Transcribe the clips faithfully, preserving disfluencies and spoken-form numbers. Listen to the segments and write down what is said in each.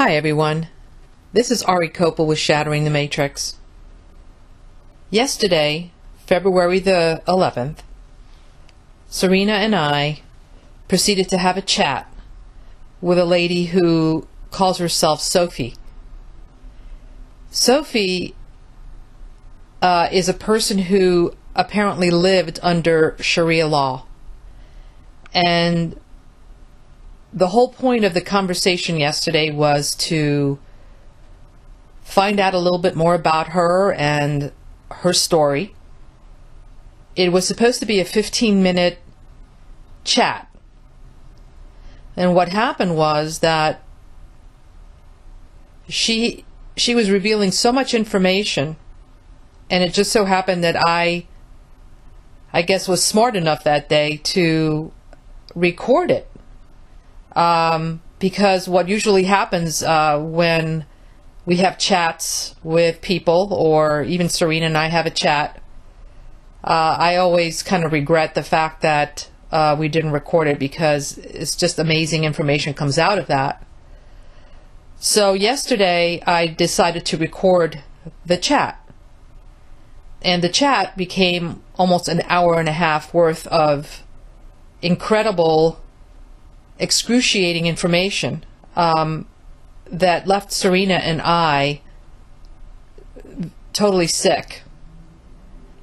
Hi everyone, this is Ari Kopel with Shattering the Matrix. Yesterday, February the eleventh, Serena and I proceeded to have a chat with a lady who calls herself Sophie. Sophie uh, is a person who apparently lived under Sharia law, and the whole point of the conversation yesterday was to find out a little bit more about her and her story. It was supposed to be a fifteen minute chat, and what happened was that she she was revealing so much information, and it just so happened that I I guess was smart enough that day to record it. Um, because what usually happens uh, when we have chats with people, or even Serena and I have a chat, uh, I always kind of regret the fact that uh, we didn't record it, because it's just amazing information comes out of that. So yesterday I decided to record the chat, and the chat became almost an hour and a half worth of incredible, excruciating information um, that left Serena and I totally sick.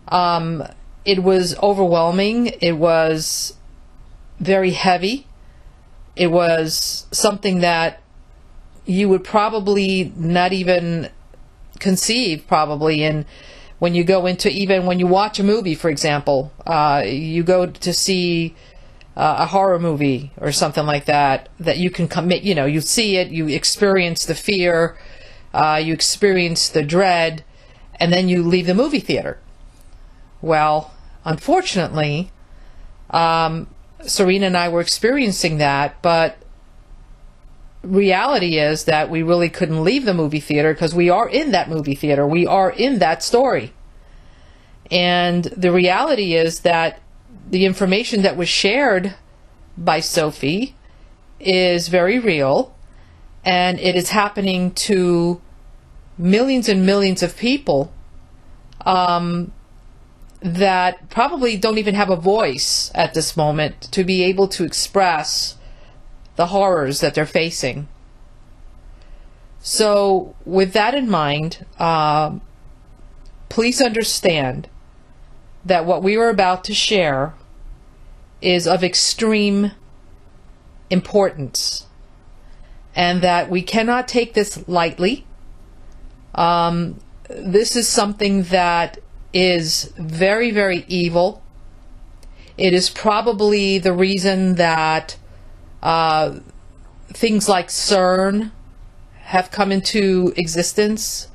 Um, it was overwhelming. It was very heavy. It was something that you would probably not even conceive, probably, and when you go into, even when you watch a movie, for example, uh, you go to see Uh, a horror movie or something like that, that you can commit, you know, you see it, you experience the fear, uh, you experience the dread, and then you leave the movie theater. Well, unfortunately, um, Serena and I were experiencing that, but reality is that we really couldn't leave the movie theater, because we are in that movie theater, we are in that story. And the reality is that the information that was shared by Sophie is very real, and it is happening to millions and millions of people um, that probably don't even have a voice at this moment to be able to express the horrors that they're facing. So with that in mind, uh, please understand that what we are about to share is of extreme importance, and that we cannot take this lightly. Um, this is something that is very, very evil. It is probably the reason that uh, things like CERN have come into existence,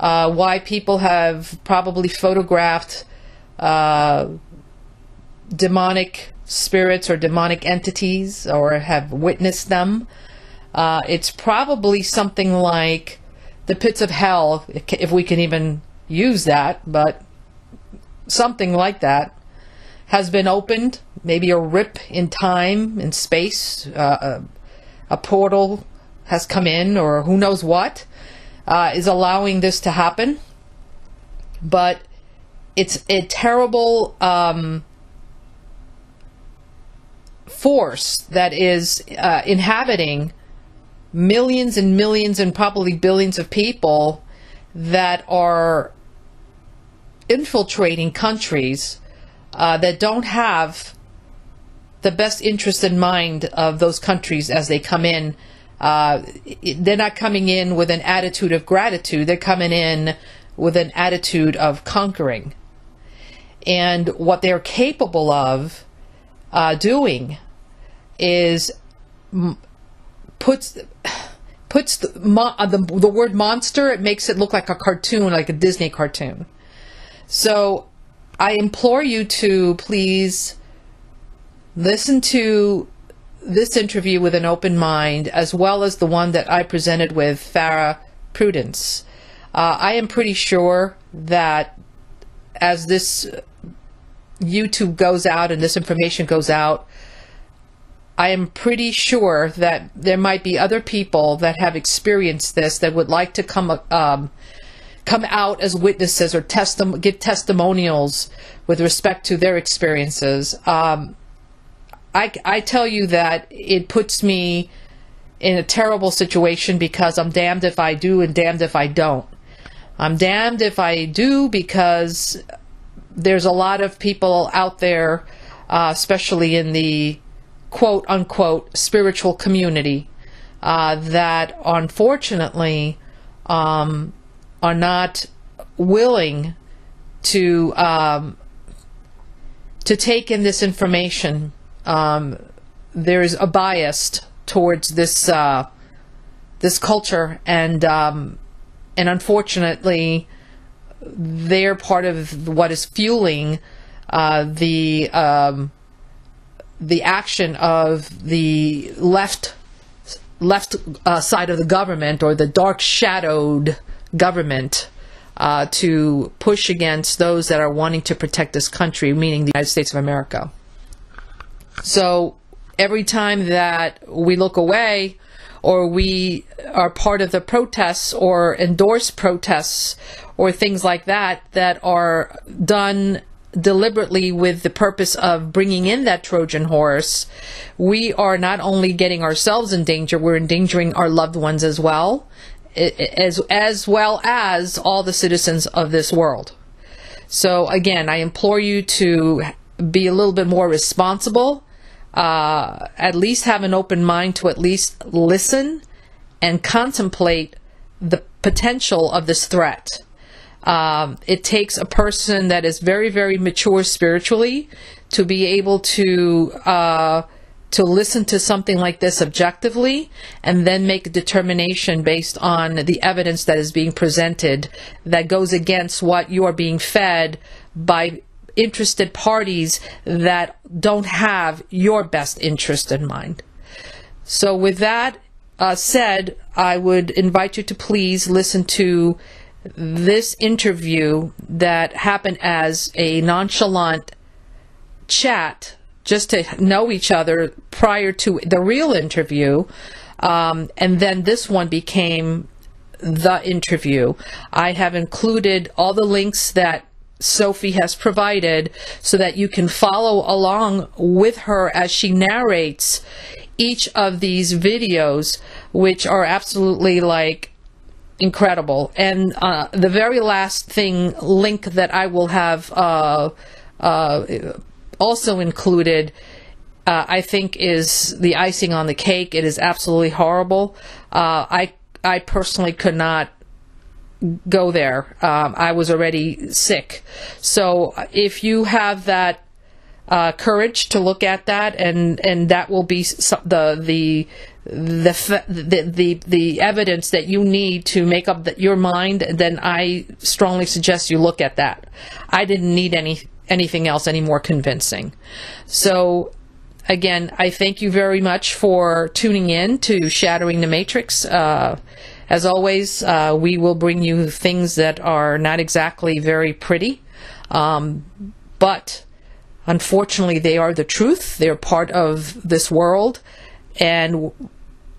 uh, why people have probably photographed Uh, demonic spirits or demonic entities, or have witnessed them. Uh, it's probably something like the pits of hell, if we can even use that, but something like that has been opened, maybe a rip in time and space, uh, a, a portal has come in, or who knows what uh, is allowing this to happen. But it's a terrible um, force that is uh, inhabiting millions and millions and probably billions of people that are infiltrating countries uh, that don't have the best interest in mind of those countries as they come in. Uh, they're not coming in with an attitude of gratitude. They're coming in with an attitude of conquering. And what they're capable of uh, doing is m puts puts the, mo the, the word monster, it makes it look like a cartoon, like a Disney cartoon. So I implore you to please listen to this interview with an open mind, as well as the one that I presented with Farah Prudence. Uh, I am pretty sure that as this YouTube goes out and this information goes out, I am pretty sure that there might be other people that have experienced this that would like to come um, come out as witnesses or testi- give testimonials with respect to their experiences. Um, I, I tell you that it puts me in a terrible situation because I'm damned if I do and damned if I don't. I'm damned if I do because there's a lot of people out there, uh, especially in the quote-unquote spiritual community, uh, that unfortunately um, are not willing to um, to take in this information. Um, there is a bias towards this uh, this culture, and um, and unfortunately, they're part of what is fueling uh, the um, the action of the left left uh, side of the government, or the dark shadowed government, uh, to push against those that are wanting to protect this country, meaning the United States of America. So every time that we look away or we are part of the protests or endorse protests or things like that that are done deliberately with the purpose of bringing in that Trojan horse, we are not only getting ourselves in danger, we're endangering our loved ones as well, as, as well as all the citizens of this world. So again, I implore you to be a little bit more responsible, uh, at least have an open mind to at least listen and contemplate the potential of this threat. Um, it takes a person that is very, very mature spiritually to be able to uh, to listen to something like this objectively and then make a determination based on the evidence that is being presented that goes against what you are being fed by interested parties that don't have your best interest in mind. So with that uh, said, I would invite you to please listen to this interview that happened as a nonchalant chat just to know each other prior to the real interview, um, and then this one became the interview. I have included all the links that Sophie has provided so that you can follow along with her as she narrates each of these videos, which are absolutely like incredible. And uh, the very last thing link that I will have uh, uh, also included, uh, I think, is the icing on the cake. It is absolutely horrible. Uh, I I personally could not go there. Um, I was already sick. So if you have that uh, courage to look at that, and and that will be the the the the the, the evidence that you need to make up the, your mind, then I strongly suggest you look at that. I didn't need any anything else any more convincing. So again, I thank you very much for tuning in to Shattering the Matrix. Uh, As always, uh, we will bring you things that are not exactly very pretty, um, but unfortunately they are the truth. They're part of this world, and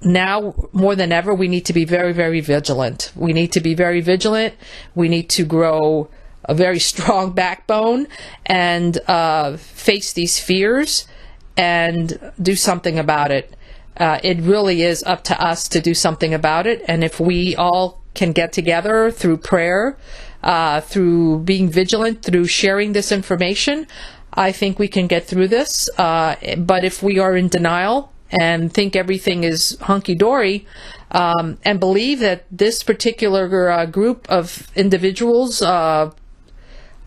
now more than ever we need to be very, very vigilant. We need to be very vigilant. We need to grow a very strong backbone and uh, face these fears and do something about it. Uh, it really is up to us to do something about it. And if we all can get together through prayer, uh, through being vigilant, through sharing this information, I think we can get through this. Uh, but if we are in denial and think everything is hunky-dory, um, and believe that this particular uh, group of individuals uh,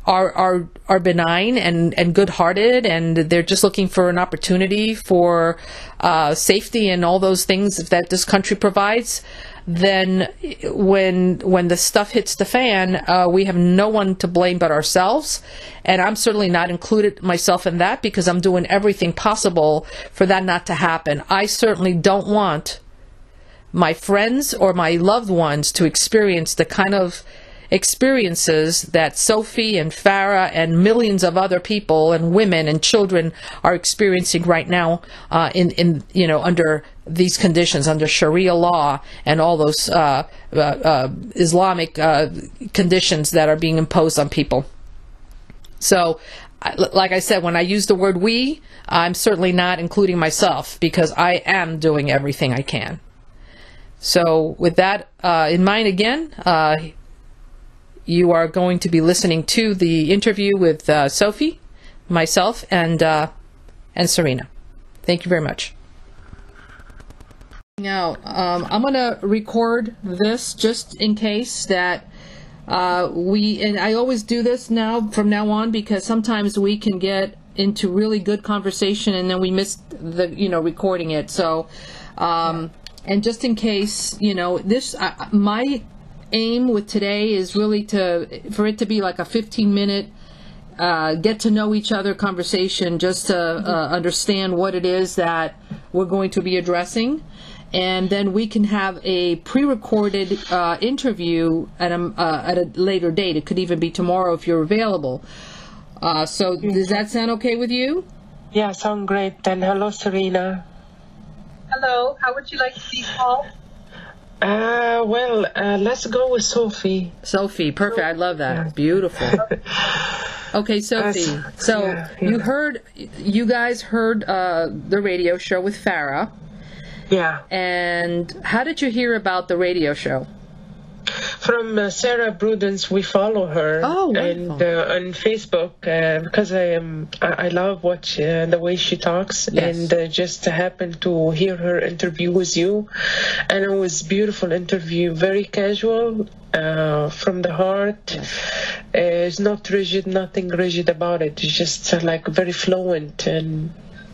are, are, are benign and, and good-hearted, and they're just looking for an opportunity for uh, safety and all those things that this country provides, then when, when the stuff hits the fan, uh, we have no one to blame but ourselves. And I'm certainly not included myself in that, because I'm doing everything possible for that not to happen. I certainly don't want my friends or my loved ones to experience the kind of experiences that Sophie and Farah and millions of other people and women and children are experiencing right now uh, in, in you know, under these conditions, under Sharia law and all those uh, uh, uh, Islamic uh, conditions that are being imposed on people. So, like I said, when I use the word we, I'm certainly not including myself, because I am doing everything I can. So with that uh, in mind, again, uh, you are going to be listening to the interview with uh, Sophie, myself, and, uh, and Serena. Thank you very much. Now, um, I'm going to record this just in case that Uh, we, and I always do this now from now on, because sometimes we can get into really good conversation and then we miss the, you know, recording it. So, um, and just in case, you know, this, uh, my aim with today is really to, for it to be like a fifteen minute, uh, get to know each other conversation, just to uh, understand what it is that we're going to be addressing. And then we can have a pre-recorded uh, interview at a, uh, at a later date. It could even be tomorrow if you're available. Uh, so does that sound okay with you? Yeah, sound great. Then hello, Serena. Hello. How would you like to be called? Uh, well, uh, let's go with Sophie. Sophie, perfect. I love that. Yeah. Beautiful. Okay, Sophie. Uh, so yeah, yeah. you heard, you guys heard uh, the radio show with Farah. Yeah. And how did you hear about the radio show? From uh, Sarah Brudens. We follow her. Oh, wonderful. And uh, on Facebook, uh, because I am, I, I love what she, uh, the way she talks, yes. And uh, just happened to hear her interview with you, and it was beautiful interview, very casual, uh, from the heart. Yes. Uh, it's not rigid, nothing rigid about it. It's just uh, like very fluent and.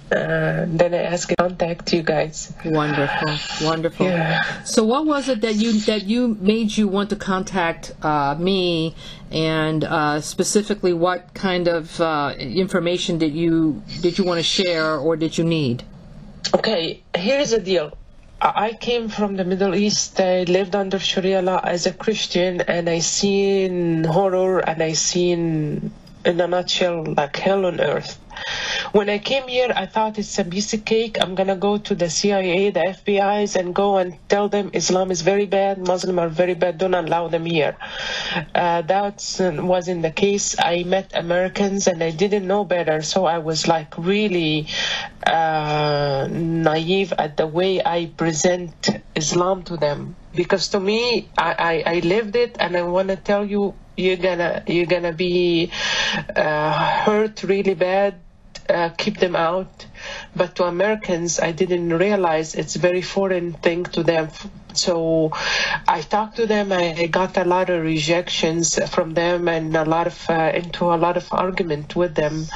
Uh, then I asked to contact you guys. Wonderful, wonderful. Yeah. So what was it that you that you made you want to contact uh, me, and uh, specifically what kind of uh, information did you did you want to share or did you need? Okay, here's the deal. I came from the Middle East. I lived under Sharia law as a Christian, and I seen horror, and I seen, in a nutshell, like hell on earth. When I came here, I thought it's a piece of cake. I'm going to go to the C I A, the F B I's, and go and tell them Islam is very bad, Muslims are very bad, don't allow them here. Uh, that uh, wasn't the case. I met Americans, and I didn't know better, so I was like really uh, naive at the way I present Islam to them. Because to me, I, I, I lived it, and I want to tell you, you're gonna you're gonna be uh, hurt really bad. Uh, keep them out. But to Americans, I didn't realize it's a very foreign thing to them. So I talked to them. I, I got a lot of rejections from them, and a lot of uh, into a lot of argument with them,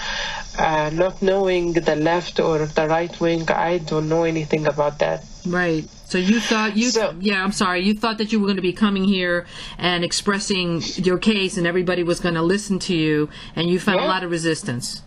uh, not knowing the left or the right wing. I don't know anything about that. Right. So you thought you so, yeah. I'm sorry. You thought that you were going to be coming here and expressing your case, and everybody was going to listen to you, and you found yeah. a lot of resistance.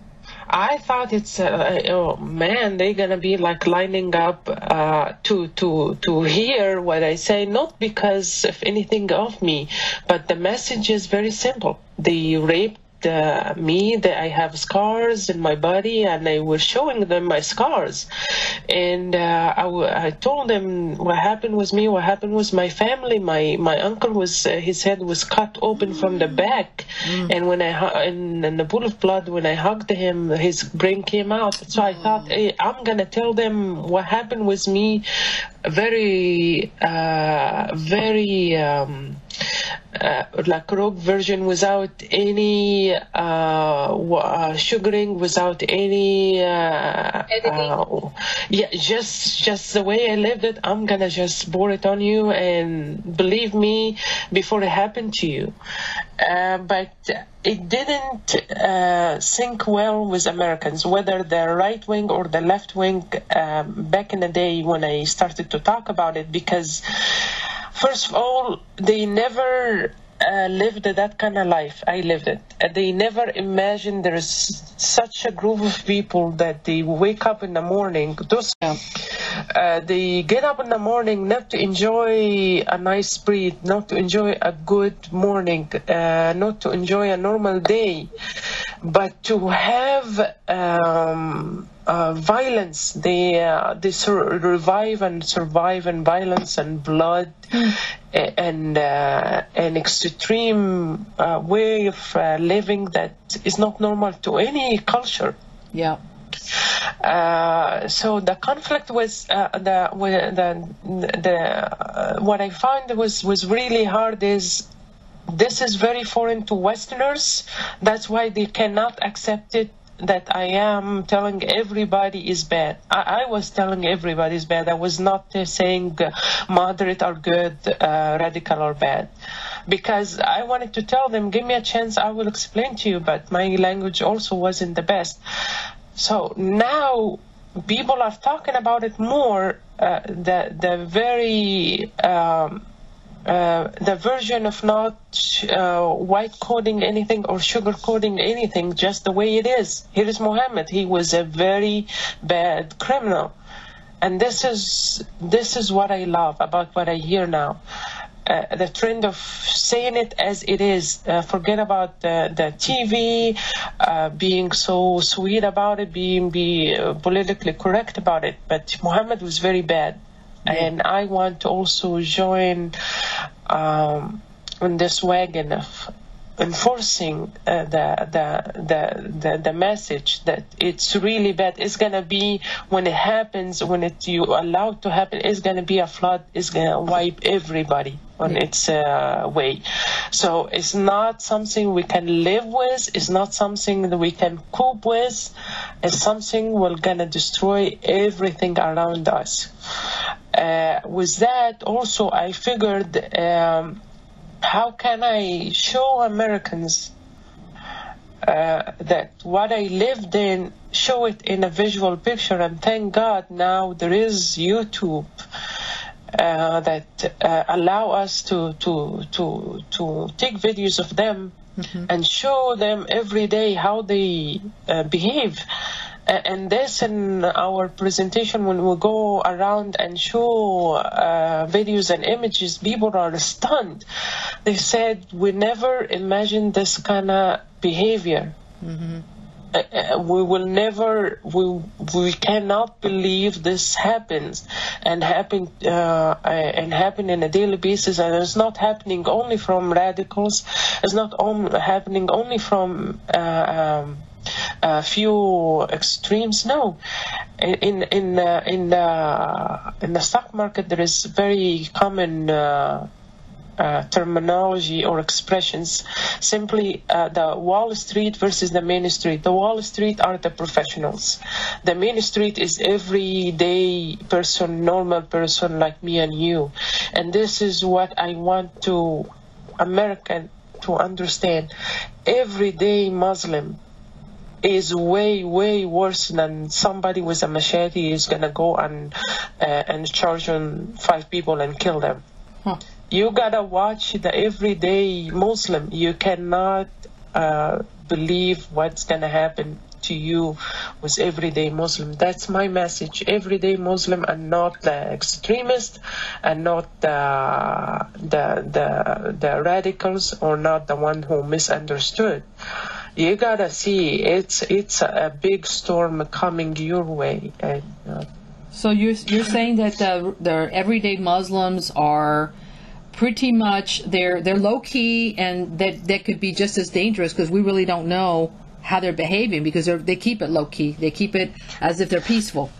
I thought it's uh, oh man, they're gonna be like lining up uh, to to to hear what I say, not because of anything of me, but the message is very simple. They raped uh, me. That I have scars in my body, and I was showing them my scars, and uh, I, w I told them what happened with me, what happened with my family. My my uncle was uh, his head was cut open from the back. Mm. And when I and, and the pool of blood, when I hugged him, his brain came out. So I thought, hey, I'm gonna tell them what happened with me, very, uh, very um, uh, like raw version, without any uh, uh, sugaring, without any uh, editing. Uh, yeah, just just the way I lived it. I'm gonna just pour it on you, and believe me, before it happened to you. Uh, but it didn't uh, sync well with Americans, whether the right wing or the left wing, um, back in the day when I started to talk about it, because first of all, they never uh, lived that kind of life. I lived it. And they never imagined there is such a group of people that they wake up in the morning. Those, uh, they get up in the morning not to enjoy a nice breeze, not to enjoy a good morning, uh, not to enjoy a normal day, but to have um, uh, violence. They uh, they sur revive and survive in violence and blood and uh, an extreme uh, way of uh, living that is not normal to any culture. Yeah. Uh, so the conflict was uh, the the the uh, what I found was was really hard is. This is very foreign to Westerners. That's why they cannot accept it that I am telling everybody is bad. I, I was telling everybody is bad. I was not uh, saying uh, moderate are good, uh, radical are bad. Because I wanted to tell them, give me a chance, I will explain to you, but my language also wasn't the best. So now people are talking about it more, uh, the, the very... Um, Uh, the version of not uh, white coding anything or sugar coding anything, just the way it is. Here is Muhammad. He was a very bad criminal, and this is this is what I love about what I hear now. Uh, the trend of saying it as it is. Uh, forget about the, the T V uh, being so sweet about it, being be uh, politically correct about it. But Muhammad was very bad. And I want to also join um, in this wagon of enforcing uh, the, the the the the message that it's really bad. It's gonna be when it happens, when it you allow it to happen, it's gonna be a flood. It's gonna wipe everybody on yeah. its uh, way. So it's not something we can live with. It's not something that we can cope with. It's something we're gonna destroy everything around us. Uh, with that, also, I figured, um, how can I show Americans uh, that what I lived in, show it in a visual picture? And thank God now there is YouTube uh, that uh, allow us to, to, to, to take videos of them mm-hmm. and show them every day how they uh, behave. And this in our presentation, when we go around and show uh, videos and images, people are stunned. They said, we never imagined this kind of behavior. Mm-hmm. uh, we will never, we, we cannot believe this happens and happen, uh, and happen on a daily basis. And it's not happening only from radicals. It's not on, happening only from... Uh, um, a few extremes. No, in in uh, in uh, in the stock market there is very common uh, uh, terminology or expressions. Simply uh, the Wall Street versus the Main Street. The Wall Street are the professionals. The Main Street is everyday person, normal person like me and you. And this is what I want to American to understand. Everyday Muslim is way, way worse than somebody with a machete is gonna go and uh, and charge on five people and kill them. Huh. You gotta watch the everyday Muslim. You cannot uh, believe what's gonna happen to you with everyday Muslim. That's my message. Everyday Muslim, and not the extremist, and not the the the, the radicals, or not the one who misunderstood. You gotta see, it's it's a big storm coming your way. And, uh, so you're you're saying that the, the everyday Muslims are pretty much they're they're low key, and that that could be just as dangerous because we really don't know how they're behaving because they're, they keep it low key. They keep it as if they're peaceful.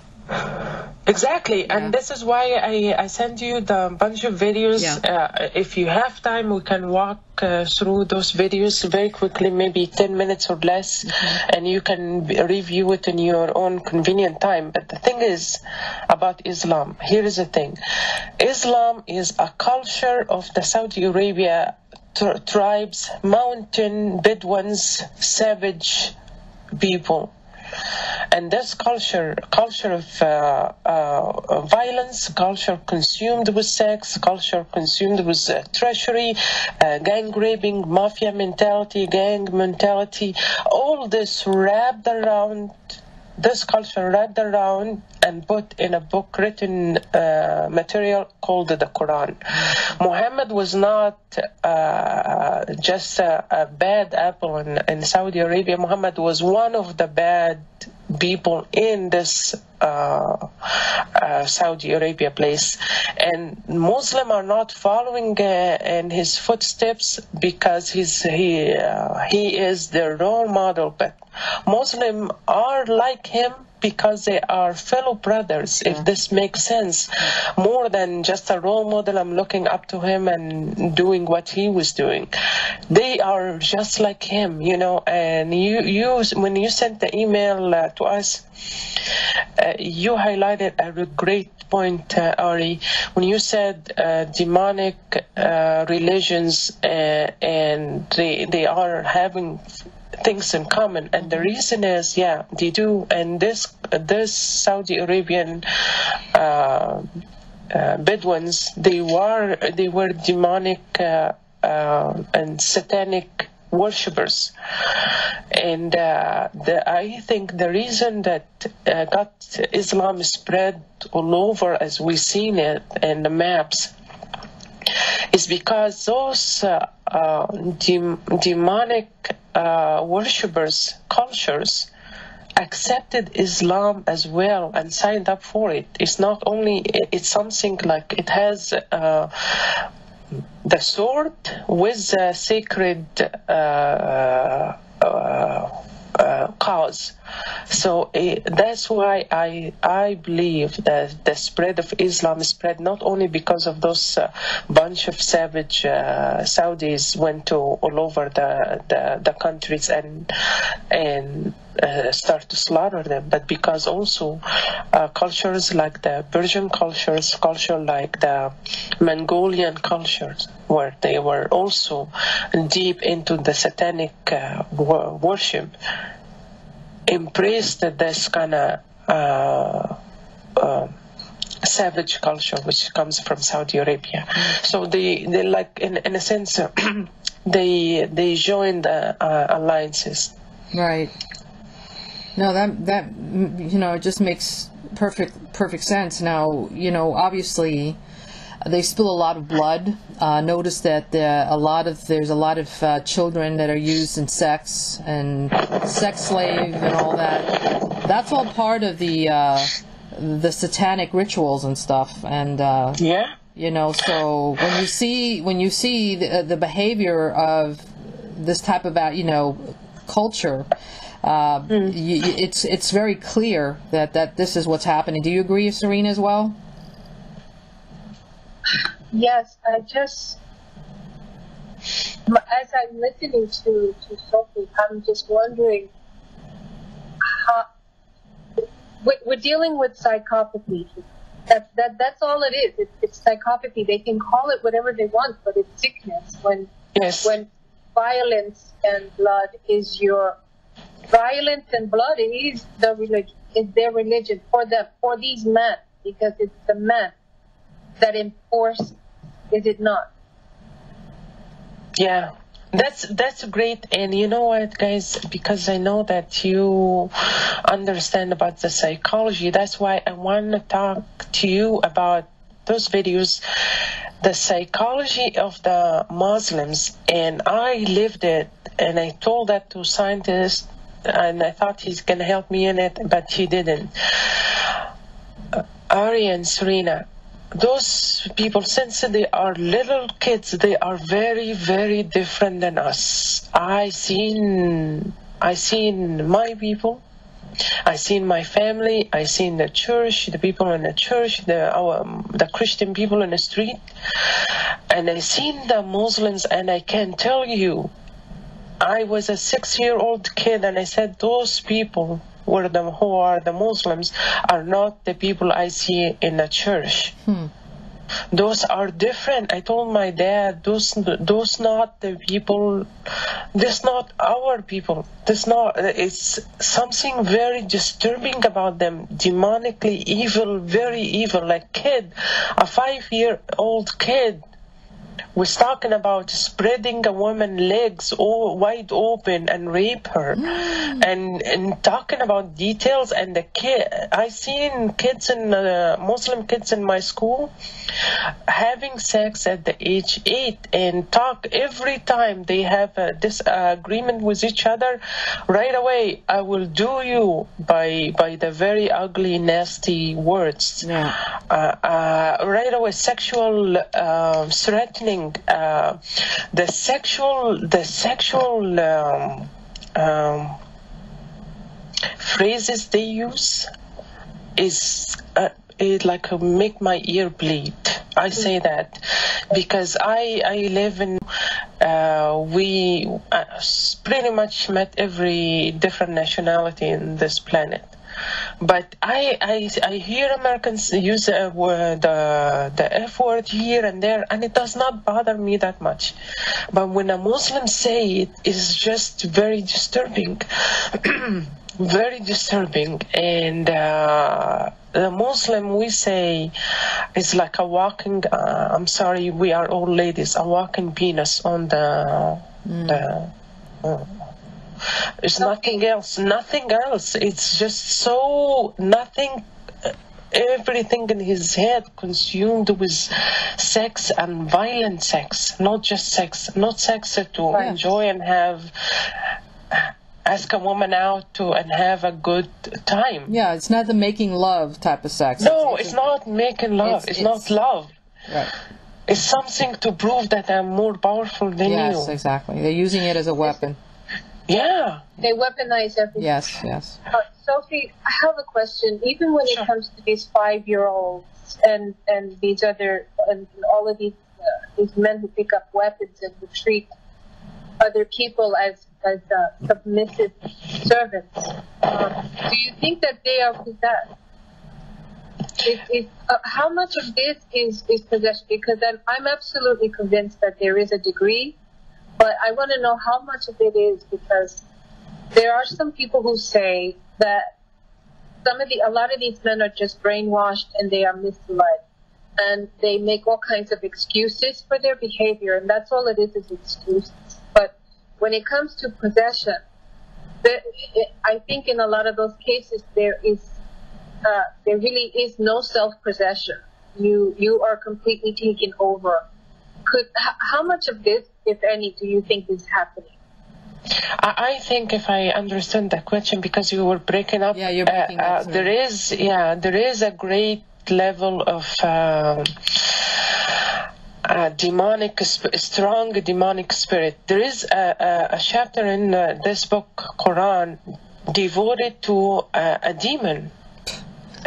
Exactly, yeah. And this is why I, I send you the bunch of videos. Yeah. Uh, if you have time, we can walk uh, through those videos very quickly, maybe ten minutes or less, mm-hmm. and you can review it in your own convenient time. But the thing is about Islam, here is the thing. Islam is a culture of the Saudi Arabia tribes, mountain, Bedouins, savage people. And this culture, culture of uh, uh, violence, culture consumed with sex, culture consumed with uh, treachery, uh, gang raping, mafia mentality, gang mentality, all this wrapped around, this culture wrapped around and put in a book written uh, material called the Quran. Muhammad was not uh, just a, a bad apple in, in Saudi Arabia. Muhammad was one of the bad people in this uh, uh, Saudi Arabia place, and Muslims are not following uh, in his footsteps because he's, he uh, he is their role model. But Muslims are like him because they are fellow brothers, yeah. If this makes sense, more than just a role model, I'm looking up to him and doing what he was doing. They are just like him, you know, and you, you when you sent the email uh, to us, uh, you highlighted a great point, uh, Ari, when you said uh, demonic uh, religions uh, and they, they are having things in common, and the reason is, yeah, they do. And this this Saudi Arabian uh, uh, Bedouins, they were they were demonic uh, uh, and satanic worshippers, and uh, the, I think the reason that uh, got Islam spread all over, as we seen it in the maps, is because those uh, uh, de demonic uh, worshippers, cultures, accepted Islam as well and signed up for it. It's not only, it's something like it has uh, the sword with the sacred uh, uh, uh, cause. So uh, that's why I I believe that the spread of Islam spread not only because of those uh, bunch of savage uh, Saudis went to all over the the, the countries and and uh, start to slaughter them, but because also uh, cultures like the Persian cultures, culture like the Mongolian cultures, where they were also deep into the satanic uh, worship, embraced this kind of uh, uh, savage culture which comes from Saudi Arabia. So they, they like, in, in a sense, they they joined uh, uh, alliances. Right. No, that that you know, it just makes perfect perfect sense. Now, you know, obviously, they spill a lot of blood. Uh, notice that there a lot of there's a lot of uh, children that are used in sex and sex slave and all that. That's all part of the uh, the satanic rituals and stuff. And uh, yeah, you know, so when you see when you see the, the behavior of this type of you know culture, uh, mm. you, it's it's very clear that that this is what's happening. Do you agree, Serena, as well? Yes, I just, as I'm listening to, to Sophie, I'm just wondering how, we're dealing with psychopathy. That, that, that's all it is. It, it's psychopathy. They can call it whatever they want, but it's sickness. When, yes. when violence and blood is your, violence and blood is the religion, is their religion for them, for these men, because it's the men that enforce, is it not? Yeah, that's that's great. And you know what, guys, because I know that you understand about the psychology, that's why I want to talk to you about those videos, the psychology of the Muslims. And I lived it, and I told that to scientists, and I thought he's gonna help me in it, but he didn't. uh, Ari and Serena, those people, since they are little kids, they are very, very different than us. I seen, I seen my people, I seen my family, I seen the church, the people in the church, the our, the Christian people in the street, and I seen the Muslims. And I can tell you, I was a six-year-old kid, and I said those people were the, who are the Muslims are not the people I see in the church. Hmm. Those are different. I told my dad, those, those not the people, this not our people. This not, it's something very disturbing about them. Demonically evil, very evil. Like kid, a five-year-old kid was talking about spreading a woman's legs all wide open and rape her, mm. and and talking about details. And the kid, I seen kids in uh, Muslim kids in my school having sex at the age eight, and talk every time they have a disagreement with each other, right away, I will do you, by by the very ugly, nasty words. Yeah. Uh, uh, right away, sexual uh, threatening. Uh, the sexual, the sexual um, um, phrases they use is uh, it like uh, make my ear bleed. I say that because I I live in uh, we uh, pretty much met every different nationality in this planet. But I, I I hear Americans use the word, the, the F word here and there, and it does not bother me that much. But when a Muslim say it, it's just very disturbing, very disturbing. And uh, the Muslim we say is like a walking. Uh, I'm sorry, we are all ladies. A walking penis on the. Mm. the uh, It's nothing else, nothing else. It's just so nothing, everything in his head consumed with sex and violent sex, not just sex, not sex to right. enjoy and have, ask a woman out to and have a good time. Yeah, it's not the making love type of sex. No, it's, it's not making love. It's, it's, it's not love. Right. It's something to prove that I'm more powerful than yes, you. Yes, exactly. They're using it as a weapon. It's, Yeah. They weaponize everything. Yes, yes. Uh, Sophie, I have a question. Even when sure. it comes to these five-year-olds and, and these other, and all of these, uh, these men who pick up weapons and who treat other people as, as uh, submissive servants, um, do you think that they are possessed? It, it, uh, how much of this is, is possession? Because I'm, I'm absolutely convinced that there is a degree. But I want to know how much of it is, because there are some people who say that some of the, a lot of these men are just brainwashed and they are misled, and they make all kinds of excuses for their behavior, and that's all it is, is excuses. But when it comes to possession, there, it, I think in a lot of those cases there is, uh, there really is no self-possession. You you are completely taken over. Could h how much of this, if any, do you think is happening? I think, if I understand the question, because you were breaking up, yeah, you're breaking uh, up uh, there is, yeah, there is a great level of uh, uh, demonic, strong demonic spirit. There is a, a, a chapter in uh, this book, Quran, devoted to uh, a demon,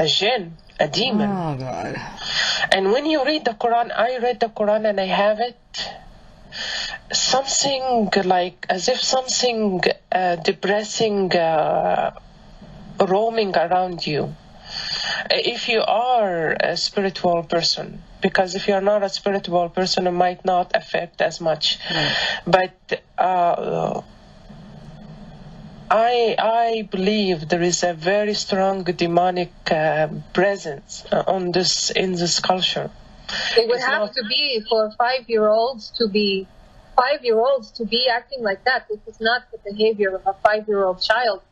a Jinn. A demon. Oh, God. And when you read the Quran, I read the Quran and I have it, something like, as if something uh, depressing uh, roaming around you. If you are a spiritual person, because if you're not a spiritual person, it might not affect as much. Mm. But uh, I I believe there is a very strong demonic uh, presence on this in this culture. It would it's have to be for five-year-olds to be five-year-olds to be acting like that. This is not the behavior of a five-year-old child.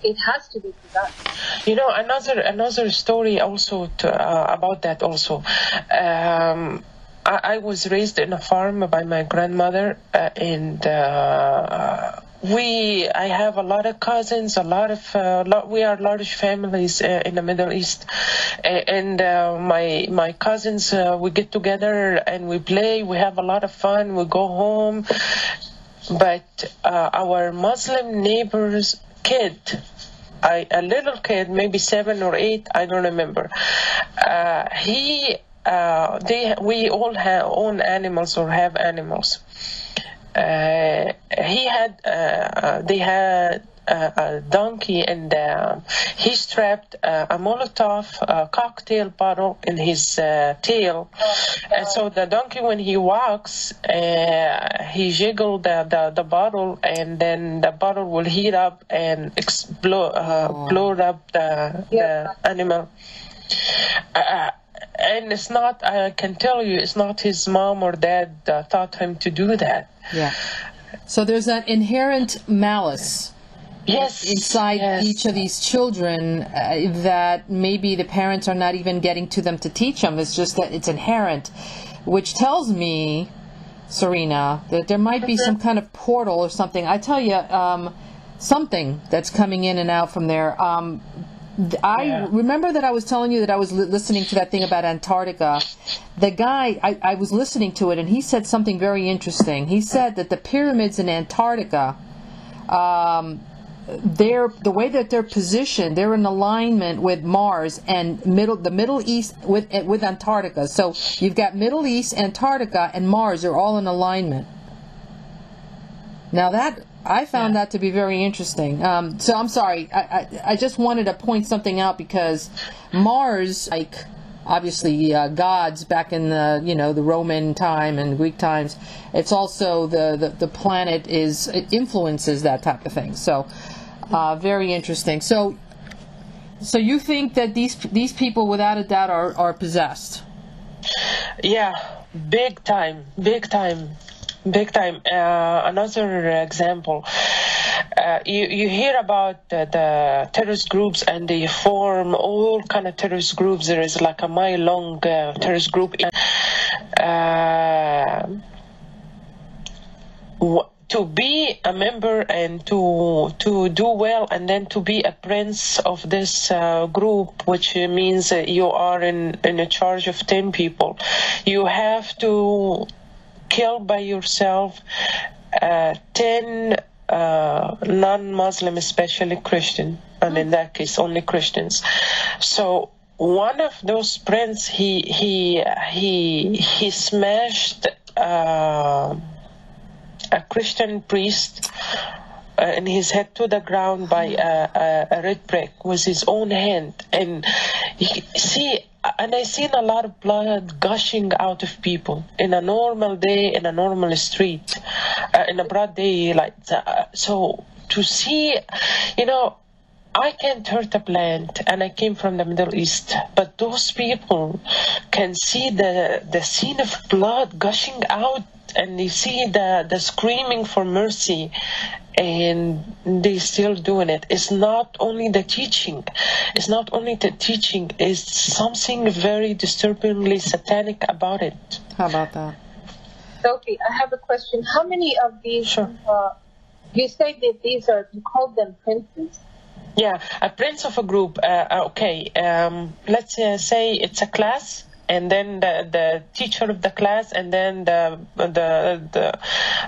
It has to be for that. You know, another another story also to, uh, about that also. Um, I, I was raised in a farm by my grandmother, uh, and. Uh, We, I have a lot of cousins, a lot of, uh, lot, we are large families uh, in the Middle East, and uh, my my cousins, uh, we get together and we play, we have a lot of fun, we go home, but uh, our Muslim neighbor's kid, I, a little kid, maybe seven or eight, I don't remember, uh, he, uh, they, we all have, own animals or have animals. Uh, he had, uh, they had uh, a donkey, and uh, he strapped uh, a Molotov uh, cocktail bottle in his uh, tail. And so the donkey, when he walks, uh, he jiggled the, the, the bottle, and then the bottle will heat up and explode, uh, blow up the, yeah. the animal. Uh, and it's not, I can tell you, it's not his mom or dad uh, taught him to do that. Yeah. So there's an inherent malice yes. inside yes. each of these children uh, that maybe the parents are not even getting to them to teach them. It's just that it's inherent, which tells me, Serena, that there might be some kind of portal or something. I tell you, um, something that's coming in and out from there. Um, I yeah. remember that I was telling you that I was li listening to that thing about Antarctica. The guy, I, I was listening to it, and he said something very interesting. He said that the pyramids in Antarctica, um, they're, the way that they're positioned, they're in alignment with Mars and middle, the Middle East with, with Antarctica. So you've got Middle East, Antarctica, and Mars are all in alignment. Now that... I found yeah. that to be very interesting. Um, so I'm sorry, I, I, I just wanted to point something out, because Mars, like obviously uh, gods back in the, you know, the Roman time and Greek times, it's also the, the, the planet is, it influences that type of thing. So uh, very interesting. So so you think that these, these people without a doubt are, are possessed? Yeah, big time, big time. Big time. Uh, another example, uh, you, you hear about the, the terrorist groups, and they form all kind of terrorist groups. There is like a mile long uh, terrorist group. Uh, to be a member and to to do well, and then to be a prince of this uh, group, which means you are in, in a charge of ten people. You have to kill by yourself uh, ten uh, non-Muslim, especially Christian, and in that case only Christians. So one of those prince, he he he he smashed uh, a Christian priest uh, and his head to the ground by a, a, a red brick with his own hand. And he, see. And I've seen a lot of blood gushing out of people in a normal day, in a normal street, uh, in a broad day like that. So to see, you know, I can't hurt a plant, and I came from the Middle East, but those people can see the, the scene of blood gushing out, and they see the, the screaming for mercy, and they still doing it. It's not only the teaching. It's not only the teaching. It's something very disturbingly satanic about it. How about that? Sophie, I have a question. How many of these, sure. uh, you say that these are, you called them princes? Yeah, a prince of a group. Uh, okay, um, let's uh, say it's a class, and then the, the teacher of the class, and then the the the,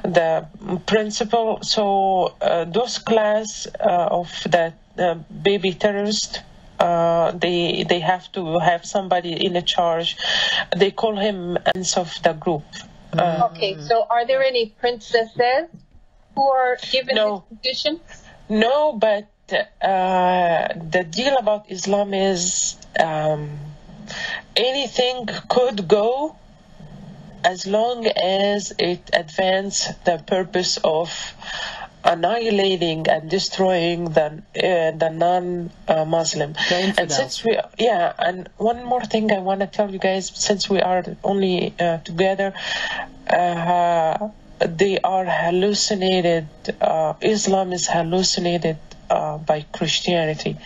the principal. So uh, those class uh, of the uh, baby terrorist, uh, they they have to have somebody in a charge. They call him prince of the group. Uh, okay, so are there any princesses who are given no, this position? No, but. Uh, the deal about Islam is um, anything could go as long as it advances the purpose of annihilating and destroying the uh, the non-Muslim. Uh, and since we, yeah, and one more thing I want to tell you guys, since we are only uh, together. Uh, they are hallucinated. Uh, Islam is hallucinated uh, by Christianity.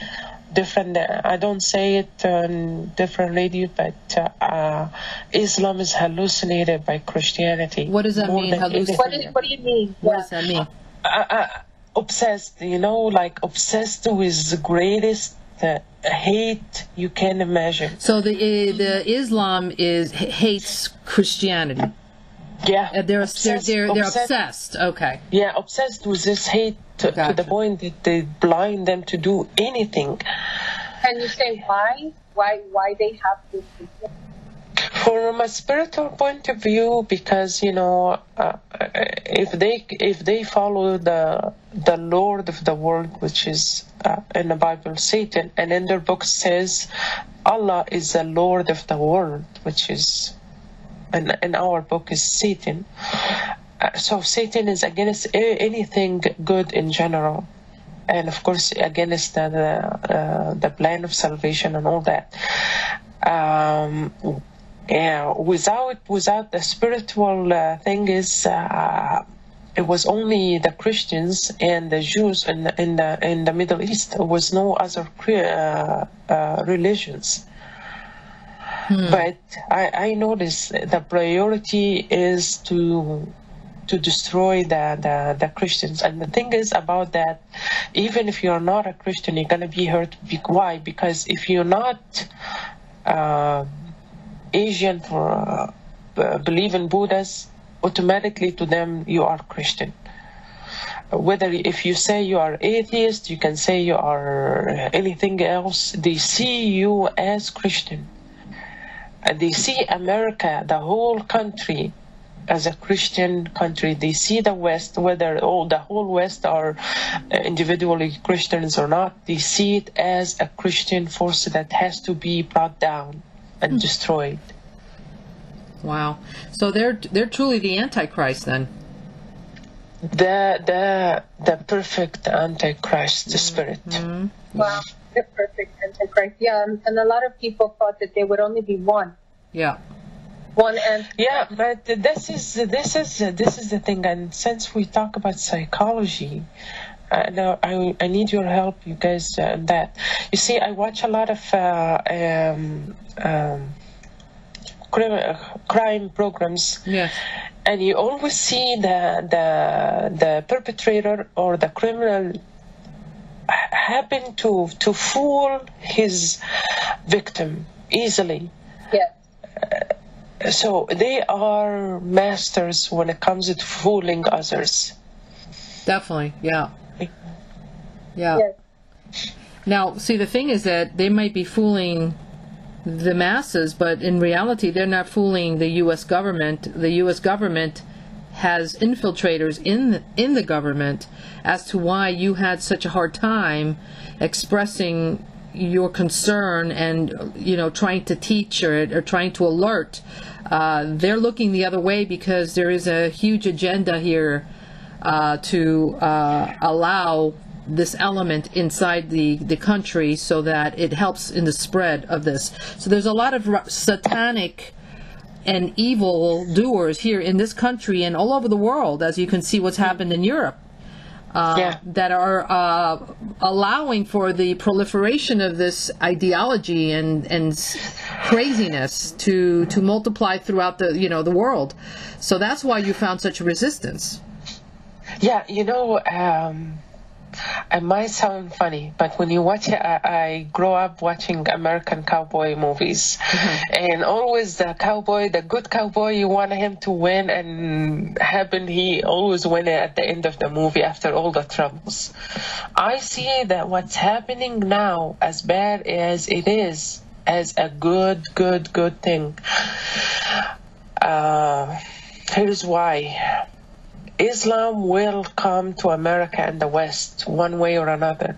Different. Uh, I don't say it um, different lady, but uh, uh, Islam is hallucinated by Christianity. What does that mean? Hallucinated. What, is, what do you mean? What yeah. does that mean? Uh, uh, obsessed. You know, like obsessed with the greatest uh, hate you can imagine. So the uh, the Islam is hates Christianity. Yeah, uh, they're obsessed, they're, they're, they're obsessed. obsessed. Okay. Yeah, obsessed with this hate to, gotcha. to the point that they blind them to do anything. Can you say why? Why? Why they have this? From a spiritual point of view, because you know, uh, if they if they follow the the Lord of the world, which is uh, in the Bible Satan, and in their book says Allah is the Lord of the world, which is in in our book is Satan. Uh, so Satan is against anything good in general. And of course, against the uh, the plan of salvation and all that. Um, yeah, without without the spiritual uh, thing is, uh, it was only the Christians and the Jews in the, in the in the Middle East. There was no other uh, uh, religions. Hmm. But I I noticed the priority is to. to destroy the, the, the Christians. And the thing is about that, even if you're not a Christian, you're gonna be hurt. Why? Because if you're not uh, Asian for uh, believe in Buddhas, automatically to them you are Christian. Whether if you say you are atheist, you can say you are anything else, they see you as Christian. And they see America, the whole country, as a Christian country. They see the West, whether all oh, the whole West are individually Christians or not, they see it as a Christian force that has to be brought down and mm. destroyed. Wow. So they're they're truly the Antichrist then. The the the perfect Antichrist, the spirit. Mm-hmm. Wow, the perfect Antichrist. Yeah, and, and a lot of people thought that there would only be one. Yeah. One and yeah, but this is this is this is the thing. And since we talk about psychology, uh, now I I need your help, you guys, on that. You see, I watch a lot of uh, um, um, crime programs. Yes. And you always see the the the perpetrator or the criminal happen to to fool his victim easily. Yeah. Uh, So they are masters when it comes to fooling others. Definitely, yeah. Yeah. Yes. Now, see, the thing is that they might be fooling the masses, but in reality, they're not fooling the U S government. The U S government has infiltrators in the, in the government as to why you had such a hard time expressing your concern and, you know, trying to teach or, or trying to alert. Uh, they're looking the other way because there is a huge agenda here uh, to uh, allow this element inside the, the country so that it helps in the spread of this. So there's a lot of satanic and evil doers here in this country and all over the world, as you can see what's happened in Europe. Uh, yeah. That are uh, allowing for the proliferation of this ideology and and craziness to to multiply throughout the you know the world. So that's why you found such resistance. Yeah, you know, um, it might sound funny, but when you watch it, I, I grow up watching American cowboy movies, mm-hmm. and always the cowboy, the good cowboy, you want him to win, and happen he always win at the end of the movie after all the troubles. I see that what's happening now, as bad as it is, as a good, good, good thing. Uh, here's why. Islam will come to America and the West one way or another,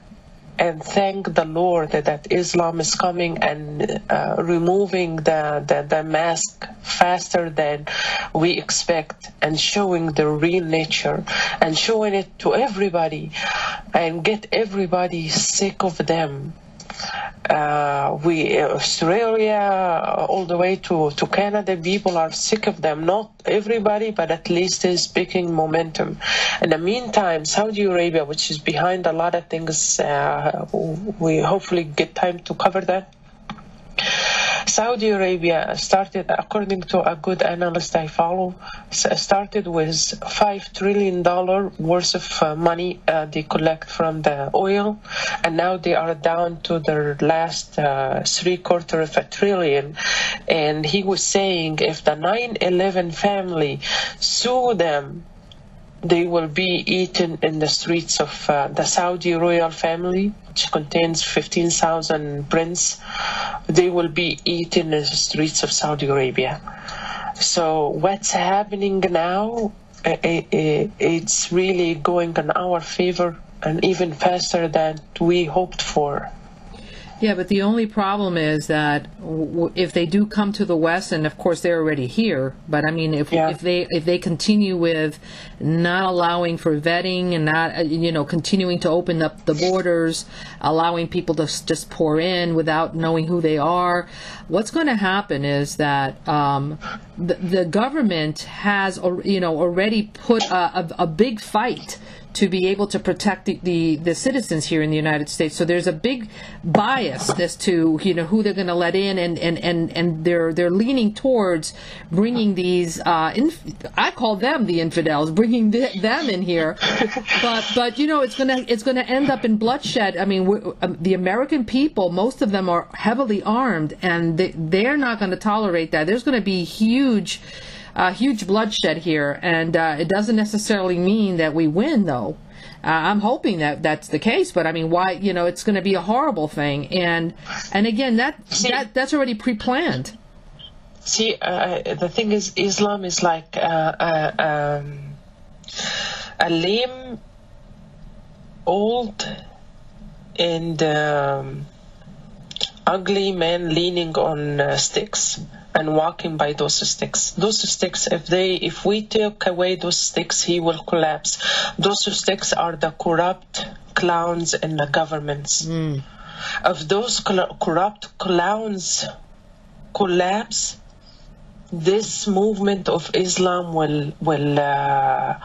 and thank the Lord that Islam is coming and uh, removing the, the, the mask faster than we expect, and showing the real nature and showing it to everybody and get everybody sick of them. Uh, we Australia, all the way to, to Canada, people are sick of them. Not everybody, but at least is picking momentum. In the meantime, Saudi Arabia, which is behind a lot of things, uh, we hopefully get time to cover that. Saudi Arabia started, according to a good analyst I follow, started with five trillion dollars worth of money uh, they collect from the oil, and now they are down to their last uh, three quarter of a trillion. And he was saying if the nine eleven family sue them, they will be eaten in the streets of uh, the Saudi royal family, which contains fifteen thousand prints, they will be eaten in the streets of Saudi Arabia. So what's happening now, it's really going in our favor and even faster than we hoped for. Yeah, but the only problem is that w if they do come to the West, and of course they're already here, but I mean, if yeah. if they if they continue with not allowing for vetting and not, you know, continuing to open up the borders, allowing people to just pour in without knowing who they are, what's going to happen is that um, the, the government has, you know, already put a, a, a big fight to be able to protect the, the, the citizens here in the United States. So there's a big bias as to, you know, who they're going to let in, and, and, and, and they're they're leaning towards bringing these, uh, inf I call them the infidels, bringing the, them in here. But, but you know, it's going to it's gonna end up in bloodshed. I mean, we're, um, the American people, most of them are heavily armed, and they, they're not going to tolerate that. There's going to be huge... Uh, huge bloodshed here, and uh, it doesn't necessarily mean that we win, though. Uh, I'm hoping that that's the case, but I mean, why? You know, it's going to be a horrible thing, and and again, that that that's already pre-planned. See, uh, the thing is, Islam is like uh, uh, um, a lame, old, and um, ugly man leaning on uh, sticks and walking by those sticks. Those sticks, if they, if we take away those sticks, he will collapse. Those sticks are the corrupt clowns in the governments. Mm. If those corrupt clowns collapse, this movement of Islam will will uh,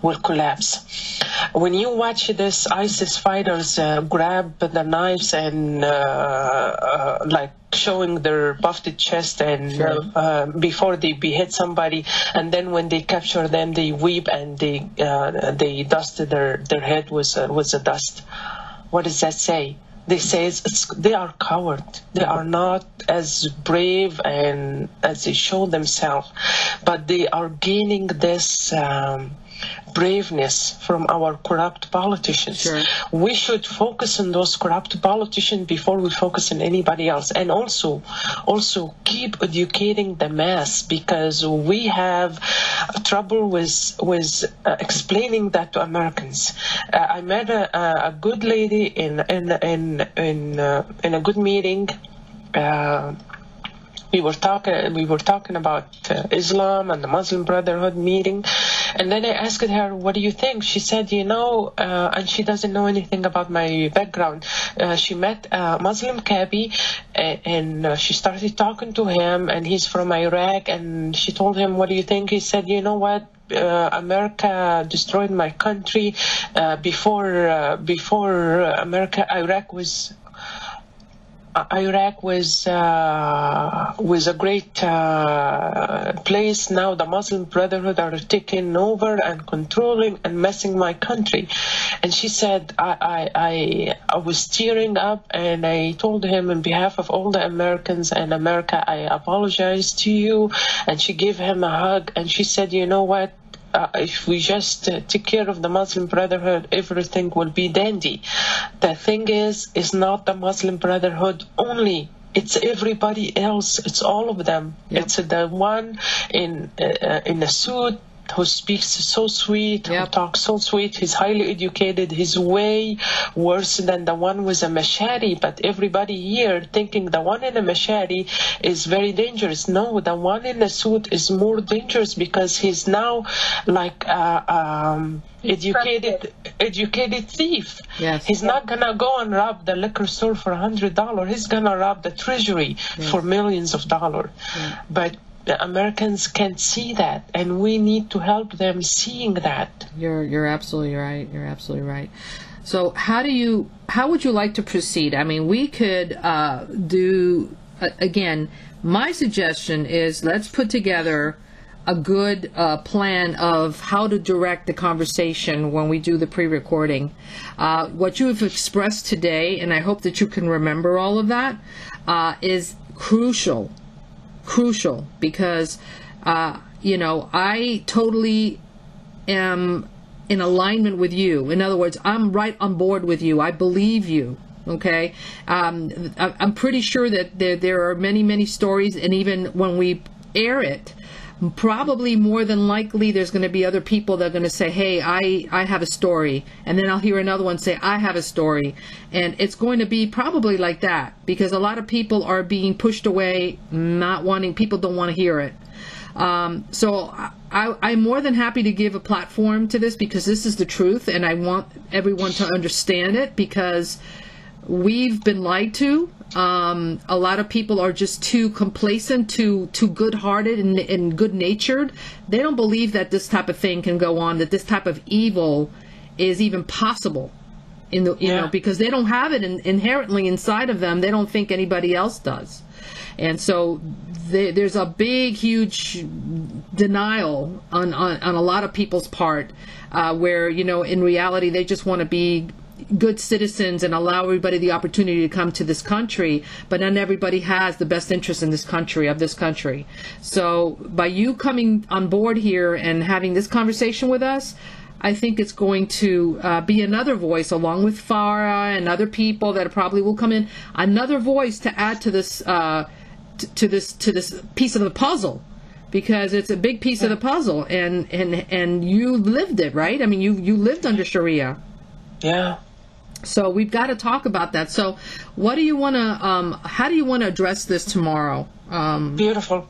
will collapse. When you watch this, ISIS fighters uh, grab the knives and uh, uh, like showing their buffed chest, and sure. uh, before they behead somebody, and then when they capture them, they weep and they uh, they dust their their head with uh, with the dust. What does that say? They say it's, they are coward. They are not as brave and as they show themselves, but they are gaining this um, braveness from our corrupt politicians. Sure. We should focus on those corrupt politicians before we focus on anybody else, and also, also keep educating the mass, because we have trouble with with uh, explaining that to Americans. Uh, I met a, a good lady in in in in, uh, in a good meeting. Uh, We were talking. We were talking about uh, Islam and the Muslim Brotherhood meeting, and then I asked her, "What do you think?" She said, "You know," uh, and she doesn't know anything about my background. Uh, she met a Muslim Kabi, and, and uh, she started talking to him, and he's from Iraq. And she told him, "What do you think?" He said, "You know what? Uh, America destroyed my country uh, before. Uh, before America, Iraq was." Iraq was uh, was a great uh, place. Now the Muslim Brotherhood are taking over and controlling and messing my country. And she said, I, I, I was tearing up, and I told him, on behalf of all the Americans and America, I apologize to you. And she gave him a hug, and she said, you know what? Uh, if we just uh, take care of the Muslim Brotherhood, everything will be dandy. The thing is, it's not the Muslim Brotherhood only. It's everybody else. It's all of them. Yep. It's the one in uh, in a suit who speaks so sweet, yep. who talks so sweet. He's highly educated. He's way worse than the one with a machete. But everybody here thinking the one in a machete is very dangerous. No, the one in a suit is more dangerous, because he's now like uh, um, educated, educated thief. Yes. He's yeah. not gonna go and rob the liquor store for a hundred dollars. He's gonna rob the treasury yes. for millions of dollars. Yeah. But the Americans can't see that, and we need to help them seeing that. You're you're absolutely right. You're absolutely right. So how do you how would you like to proceed? I mean, we could uh, do uh, again. My suggestion is, let's put together a good uh, plan of how to direct the conversation when we do the pre-recording. Uh, what you have expressed today, and I hope that you can remember all of that, uh, is crucial. Crucial, because uh, you know, I totally am in alignment with you. In other words, I'm right on board with you. I believe you. Okay, um, I'm pretty sure that there, there are many, many stories, and even when we air it, probably more than likely there's going to be other people that are going to say, hey, I, I have a story, and then I'll hear another one say, I have a story, and it's going to be probably like that, because a lot of people are being pushed away, not wanting, people don't want to hear it. Um, so I, I'm more than happy to give a platform to this, because this is the truth, and I want everyone to understand it, because we've been lied to. Um, a lot of people are just too complacent, too too good-hearted and, and good-natured. They don't believe that this type of thing can go on, that this type of evil is even possible, in the you yeah. know, because they don't have it in, inherently inside of them. They don't think anybody else does, and so they, there's a big, huge denial on on, on a lot of people's part, uh, where you know, in reality, they just want to be good citizens and allow everybody the opportunity to come to this country, but not everybody has the best interest in this country, of this country. So by you coming on board here and having this conversation with us, I think it's going to uh, be another voice, along with Farah and other people that probably will come in, another voice to add to this uh, t to this to this piece of the puzzle, because it's a big piece of the puzzle, and and and you lived it, right? I mean, you you lived under Sharia. Yeah. So we've got to talk about that. So what do you want to, um, how do you want to address this tomorrow? Um, Beautiful.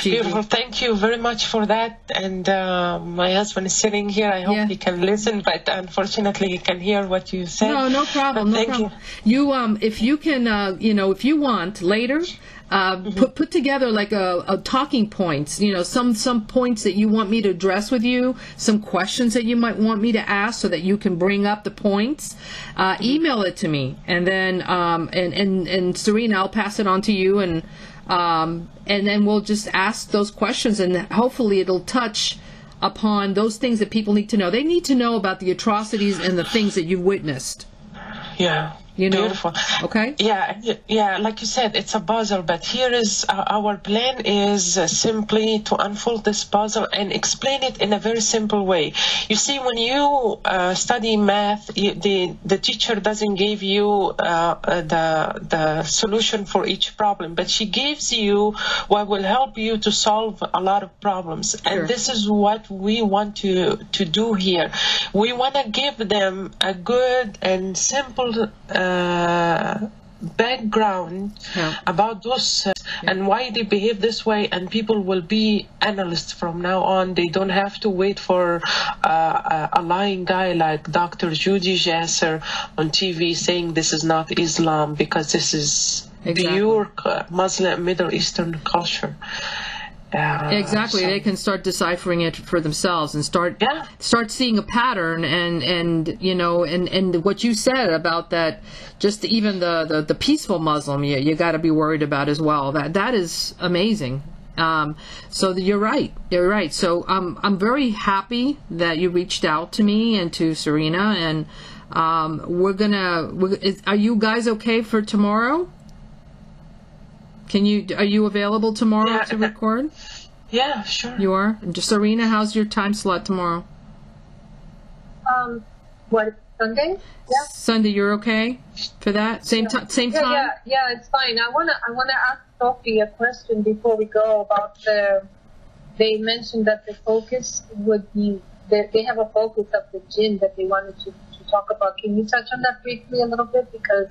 Gigi. Beautiful. Thank you very much for that. And uh, my husband is sitting here. I hope yeah. he can listen, but unfortunately he can hear what you said. No, no problem. But no problem. You. you, um, if you can, uh, you know, if you want later, Uh, mm-hmm. put put together like a, a talking points, you know, some some points that you want me to address with you, some questions that you might want me to ask, so that you can bring up the points. Uh, mm-hmm. Email it to me, and then um, and and and Serena, I'll pass it on to you, and um, and then we'll just ask those questions, and hopefully it'll touch upon those things that people need to know. They need to know about the atrocities and the things that you've witnessed. Yeah. You know? Beautiful. Okay. Yeah, yeah. Like you said, it's a puzzle, but here is uh, our plan is uh, simply to unfold this puzzle and explain it in a very simple way. You see, when you uh, study math, you, the the teacher doesn't give you uh, the the solution for each problem, but she gives you what will help you to solve a lot of problems. And sure. this is what we want to to do here. We want to give them a good and simple Uh, Uh, background yeah. about those uh, yeah. and why they behave this way, and people will be analysts from now on. They don't have to wait for uh, a lying guy like Doctor Judy Jasser on T V saying this is not Islam, because this is exactly. pure Muslim Middle Eastern culture. Uh, exactly, so. They can start deciphering it for themselves and start yeah. start seeing a pattern, and and you know, and and what you said about that, just even the the, the peaceful Muslim, you you got to be worried about as well. That that is amazing. Um, so you're right, you're right. So I'm um, I'm very happy that you reached out to me and to Serena, and um, we're gonna. We're, is, are you guys okay for tomorrow? Can you, are you available tomorrow yeah, to record? Yeah, sure. You are? Serena, how's your time slot tomorrow? Um, what, Sunday? Yeah. Sunday, you're okay for that? Same, yeah. same yeah, time? Yeah, yeah, it's fine. I want to I wanna ask Sophie a question before we go about the, they mentioned that the focus would be, they, they have a focus of the Jinn that they wanted to, to talk about. Can you touch on that briefly a little bit? Because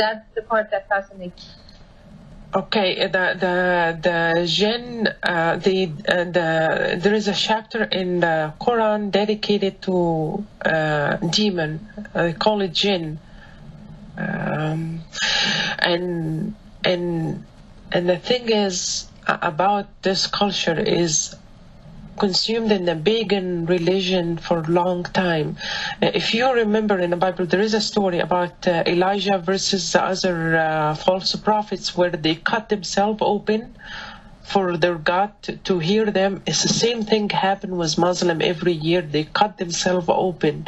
that's the part that fascinates me. Okay, the the the Jinn, uh, the uh, the there is a chapter in the Quran dedicated to uh, demon. They call it Jinn, um, and and and the thing is about this culture is consumed in the pagan religion for a long time. If you remember in the Bible, there is a story about uh, Elijah versus the other uh, false prophets, where they cut themselves open for their God to, to hear them. It's the same thing happened with Muslim every year. They cut themselves open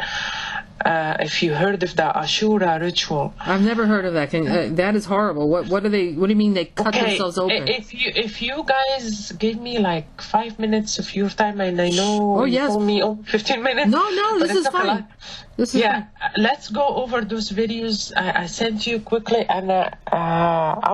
Uh, if you heard of the Ashura ritual. I've never heard of that. Can, uh, that is horrible. What What do they? What do you mean they cut okay. themselves open? If you if you guys give me like five minutes of your time, and I know oh, you yes. told me oh, fifteen minutes. No, no, this is fine. This is yeah. Fine. Let's go over those videos I, I sent you quickly, and uh, uh,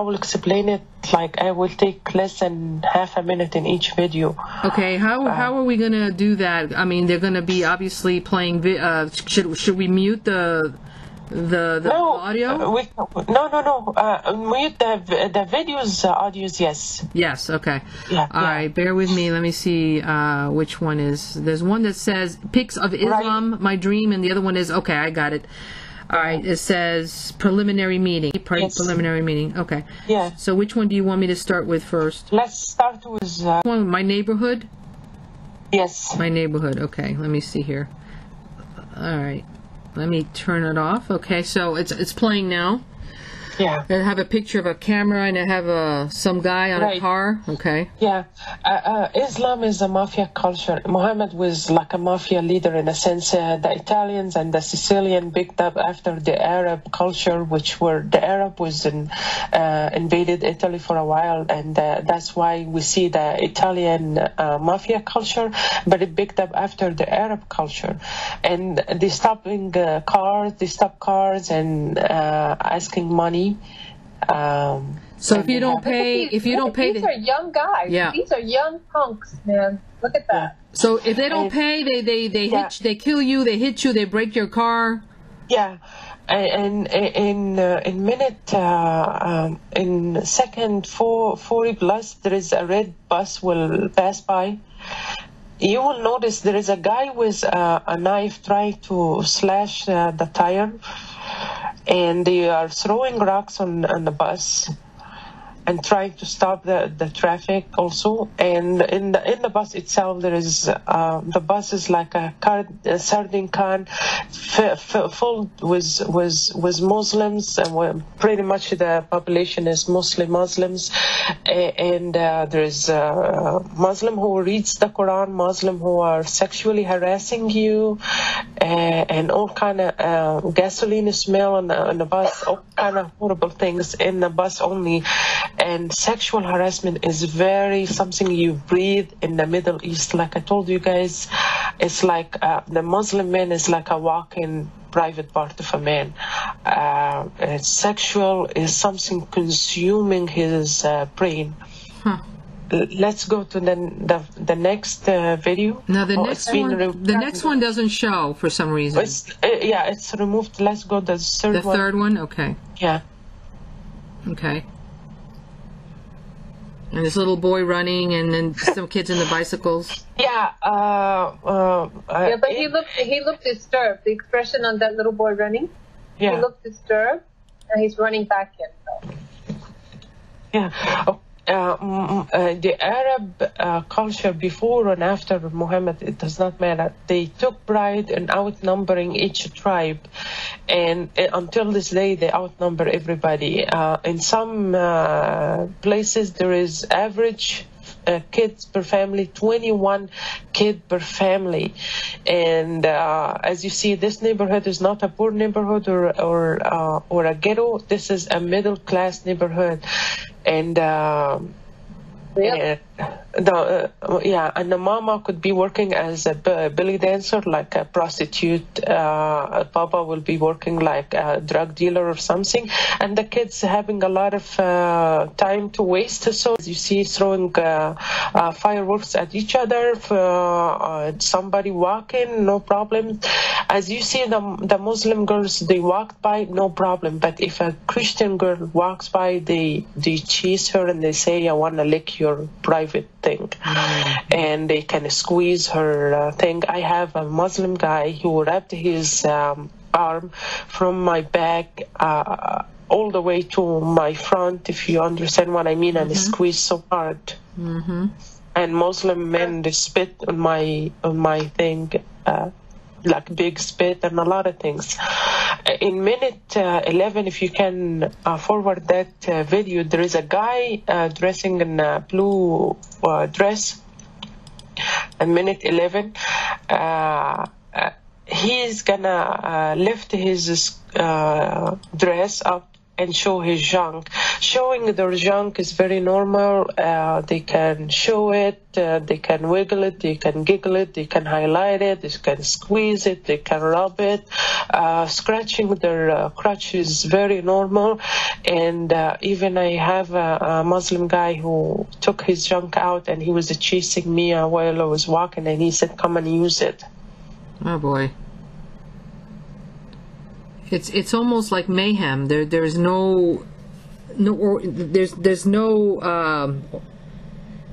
I will explain it. Like I will take less than half a minute in each video. Okay. How uh, How are we gonna do that? I mean, they're gonna be obviously playing. Vi uh, should Should we mute the the, the no, audio? We, no, no, no. Uh, mute the the videos, uh, audios. Yes. Yes. Okay. Yeah, All yeah. right. Bear with me. Let me see uh, which one is. There's one that says "Pics of Islam, right. my dream," and the other one is okay. I got it. All right. It says preliminary meeting. Yes. Preliminary meeting. Okay. Yeah. So which one do you want me to start with first? Let's start with uh, one. My neighborhood. Yes. My neighborhood. Okay. Let me see here. All right, let me turn it off. Okay, so it's it's playing now. Yeah. I have a picture of a camera and I have a some guy on right. a car. Okay. Yeah, uh, uh, Islam is a mafia culture. Muhammad was like a mafia leader in a sense. Uh, the Italians and the Sicilian picked up after the Arab culture, which were the Arab was in, uh, invaded Italy for a while, and uh, that's why we see the Italian uh, mafia culture. But it picked up after the Arab culture, and they stopping uh, cars, they stop cars and uh, asking money. Um, so if you don't pay, these, if you don't pay, these the, are young guys. Yeah. These are young punks, man. Look at that. So if they don't and, pay, they they they yeah. hit, they kill you, they hit you, they break your car. Yeah, and in uh, in minute uh, um, in second four forty plus, there is a red bus will pass by. You will notice there is a guy with uh, a knife trying to slash uh, the tire. And they are throwing rocks on, on the bus and trying to stop the, the traffic also. And in the, in the bus itself, there is uh, the bus is like a, car, a sardine can full with, with, with Muslims. And pretty much the population is mostly Muslims. And uh, there is a Muslim who reads the Quran, Muslim who are sexually harassing you, and, and all kind of uh, gasoline smell on the, on the bus, all kind of horrible things in the bus only. And sexual harassment is very something you breathe in the Middle East. Like I told you guys, it's like uh, the Muslim man is like a walk-in private part of a man. Uh, and sexual is something consuming his uh, brain. Huh. Let's go to the the, the next uh, video. Now the oh, next one, the next one doesn't show for some reason. It's, uh, yeah, it's removed. Let's go to the third the one. The third one, okay. Yeah. Okay. And this little boy running, and then some kids in the bicycles. Yeah. Uh, uh, yeah, but he looked he looked disturbed. The expression on that little boy running. Yeah. He looked disturbed, and he's running back in. So. Yeah. Oh. Uh, uh, the Arab uh, culture before and after Muhammad, it does not matter. They took pride in outnumbering each tribe, and uh, until this day they outnumber everybody. Uh, in some uh, places there is average Uh, kids per family, twenty-one kid per family, and uh, as you see, this neighborhood is not a poor neighborhood or or uh, or a ghetto. This is a middle class neighborhood, and. Uh, Yep. Yeah, the, uh, yeah, and the mama could be working as a belly dancer, like a prostitute. Uh, Papa will be working like a drug dealer or something. And the kids having a lot of uh, time to waste. So as you see, throwing uh, uh, fireworks at each other. Uh, uh, somebody walking, no problem. As you see, the the Muslim girls, they walked by, no problem. But if a Christian girl walks by, they they chase her and they say, "I want to lick you." Your private thing, mm-hmm. and they can squeeze her uh, thing. I have a Muslim guy who wrapped his um, arm from my back uh, all the way to my front, if you understand what I mean, mm-hmm. and squeezed so hard. Mm-hmm. And Muslim men, they spit on my on my thing, uh, like big spit and a lot of things. In minute uh, eleven, if you can uh, forward that uh, video, there is a guy uh, dressing in a blue uh, dress. In minute eleven, uh, he's gonna uh, lift his uh, dress up and show his junk. Showing their junk is very normal. Uh, they can show it, uh, they can wiggle it, they can giggle it, they can highlight it, they can squeeze it, they can rub it. Uh, scratching their uh, crotch is very normal. And uh, even I have a, a Muslim guy who took his junk out, and he was uh, chasing me uh, while I was walking, and he said, "Come and use it." Oh boy. It's it's almost like mayhem. There there is no no or, there's there's no. Um,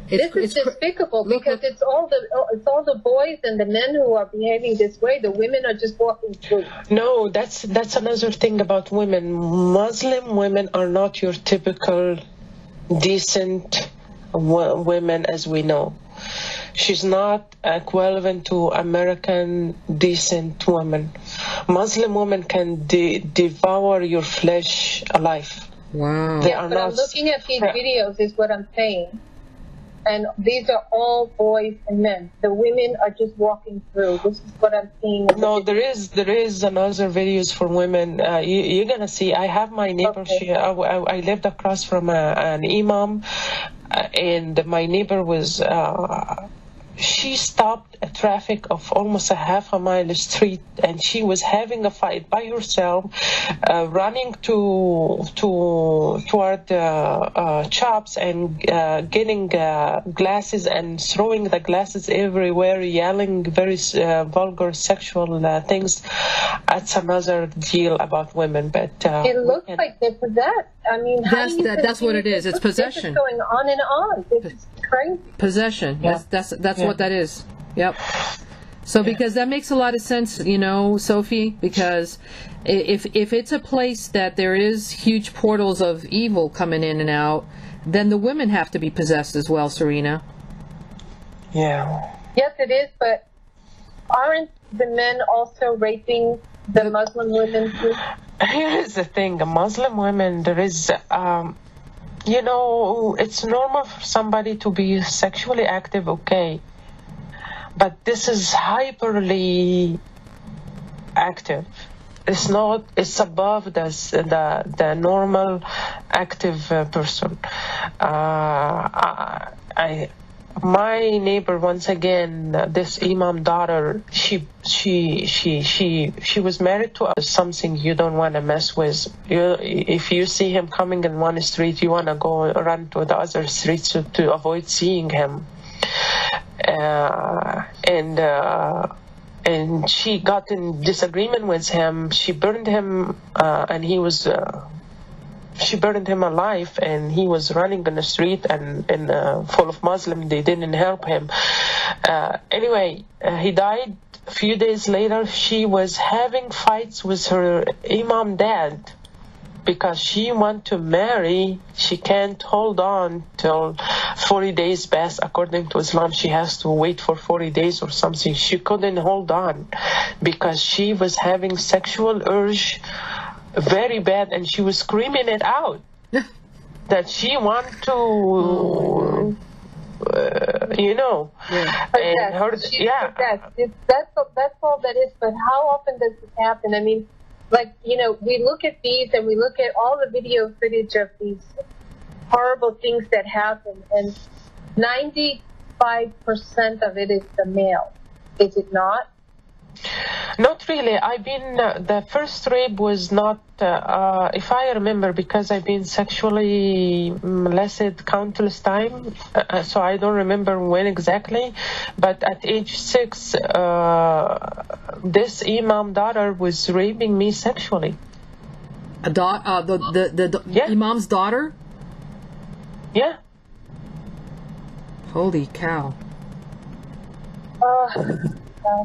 it's, this is it's despicable because it's all the it's all the boys and the men who are behaving this way. The women are just walking through. No, that's that's another thing about women. Muslim women are not your typical decent w women as we know. She's not equivalent to American decent woman. Muslim women can de devour your flesh alive. Wow. They yes, are but not I'm looking at these videos is what I'm saying. And these are all boys and men. The women are just walking through. This is what I'm seeing. No, there is there is another videos for women. Uh, you, you're going to see. I have my neighbor. Okay. She, I, I, I lived across from a, an imam. Uh, and my neighbor was... Uh, she stopped a traffic of almost a half a mile street, and she was having a fight by herself, uh, running to to toward uh, uh, shops and uh, getting uh, glasses and throwing the glasses everywhere, yelling very uh, vulgar sexual uh, things. That's another deal about women, but uh, it looks like they're possessed. I mean, that's that, that's what it is. It's possession. It's going on and on. It's crazy. Possession. Yeah. That's that's that's. Yeah. What that is. Yep. So because that makes a lot of sense, you know, Sophie, because if if it's a place that there is huge portals of evil coming in and out, then the women have to be possessed as well, Serena. Yeah. Yes, it is, but aren't the men also raping the, the Muslim women too? Here is the thing, Muslim women, there is... Um, you know, it's normal for somebody to be sexually active, okay, but this is hyperly active. It's not. It's above the the, the normal active uh, person. Uh, I, I, my neighbor once again. This imam daughter. She she she she she was married to something you don't want to mess with. You, if you see him coming in one street, you want to go run to the other street to, to avoid seeing him. Uh, and uh, and she got in disagreement with him. She burned him, uh, and he was. Uh, she burned him alive, and he was running in the street, and and uh, full of Muslims. They didn't help him. Uh, anyway, uh, he died. A few days later, she was having fights with her imam dad because she want to marry. She can't hold on till forty days pass. According to Islam, she has to wait for forty days or something. She couldn't hold on because she was having sexual urge very bad, and she was screaming it out that she want to, uh, you know. Yeah. And her, yeah. It's, that's, that's all that is, but how often does this happen? I mean, like, you know, we look at these and we look at all the video footage of these horrible things that happen, and ninety-five percent of it is the male. Is it not? Not really. I've been, uh, the first rape was not, uh, uh, if I remember, because I've been sexually molested countless times, uh, so I don't remember when exactly, but at age six, uh, this imam daughter was raping me sexually. A da uh, the the, the, the yeah. Imam's daughter? Yeah. Holy cow. Uh, uh,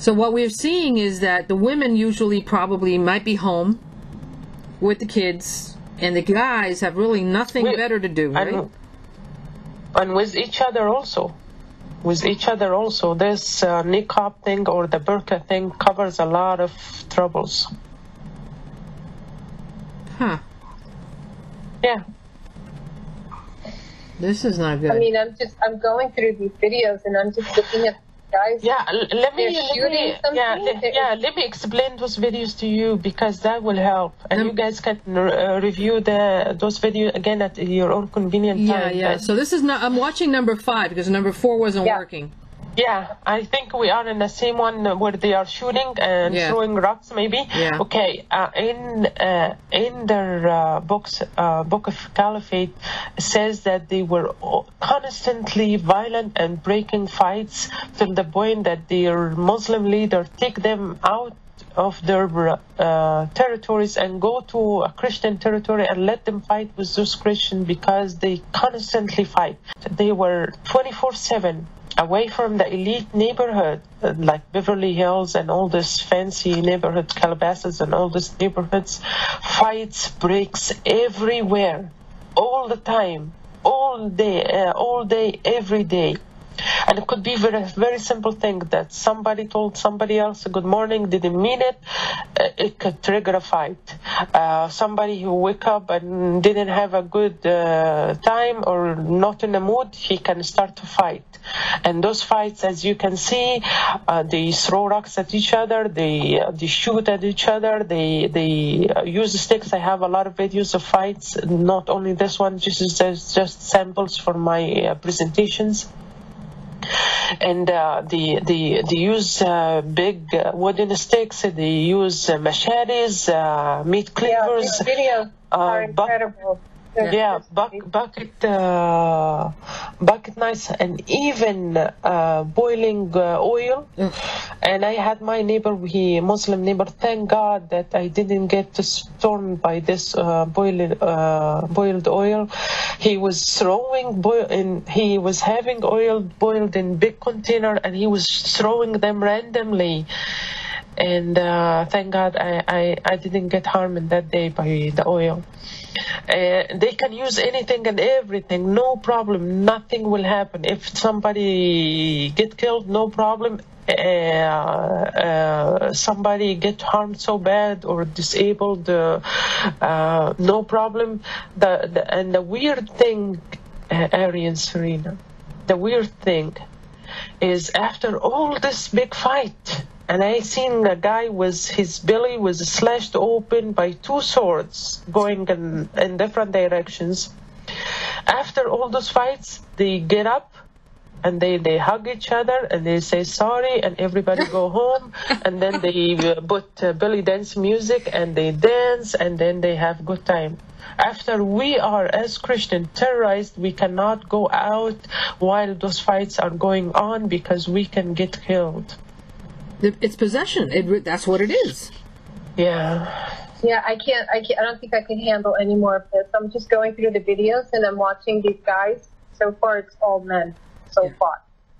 So what we're seeing is that the women usually probably might be home with the kids, and the guys have really nothing with, better to do, right? And, and with each other also. With each other also. This uh, niqab thing or the burqa thing covers a lot of troubles. Huh. Yeah. This is not good. I mean, I'm just, I'm going through these videos, and I'm just looking at guys. Yeah, let me let me, yeah, let, yeah, let me explain those videos to you, because that will help, and um, you guys can uh, review the those videos again at your own convenient time. Yeah, yeah. So this is not. I'm watching number five because number four wasn't yeah. working. Yeah, I think we are in the same one where they are shooting and yeah. throwing rocks, maybe. Yeah. Okay, uh, in uh, in their uh, books, uh, Book of Caliphate says that they were constantly violent and breaking fights till the point that their Muslim leader take them out of their uh, territories and go to a Christian territory and let them fight with those Christians, because they constantly fight. They were twenty-four seven. Away from the elite neighborhood, like Beverly Hills and all this fancy neighborhoods, Calabasas and all these neighborhoods, fights breaks everywhere, all the time, all day, uh, all day, every day. And it could be very, very simple thing that somebody told somebody else good morning, didn't mean it. It could trigger a fight. Uh, somebody who wake up and didn't have a good uh, time or not in the mood, he can start to fight. And those fights, as you can see, uh, they throw rocks at each other. They uh, they shoot at each other. They they uh, use sticks. I have a lot of videos of fights. Not only this one. This is just, just samples for my uh, presentations. And uh, they, they, they use uh, big uh, wooden sticks, they use uh, machetes, uh, meat cleavers. Yeah, these videos uh, are incredible. Yeah, yeah buck, bucket, uh, bucket knives, and even uh, boiling uh, oil. Mm. And I had my neighbor, he Muslim neighbor. Thank God that I didn't get stormed by this uh, boiled uh, boiled oil. He was throwing boil, and he was having oil boiled in big container, and he was throwing them randomly. And uh, thank God I, I, I didn't get harmed in that day by the oil. Uh, they can use anything and everything, no problem, nothing will happen. If somebody get killed, no problem. Uh, uh, somebody get harmed so bad or disabled, uh, uh, no problem. The, the, and the weird thing, uh, Ari and Serena, the weird thing is after all this big fight, and I seen a guy with his belly was slashed open by two swords going in, in different directions. After all those fights, they get up and they, they hug each other and they say sorry and everybody go home. And then they put uh, belly dance music and they dance and then they have good time. After we are, as Christians, terrorized, we cannot go out while those fights are going on because we can get killed. It's possession. It, that's what it is. Yeah. Yeah, I can't, I can't, I don't think I can handle any more of this. I'm just going through the videos and I'm watching these guys. So far, it's all men so yeah. far.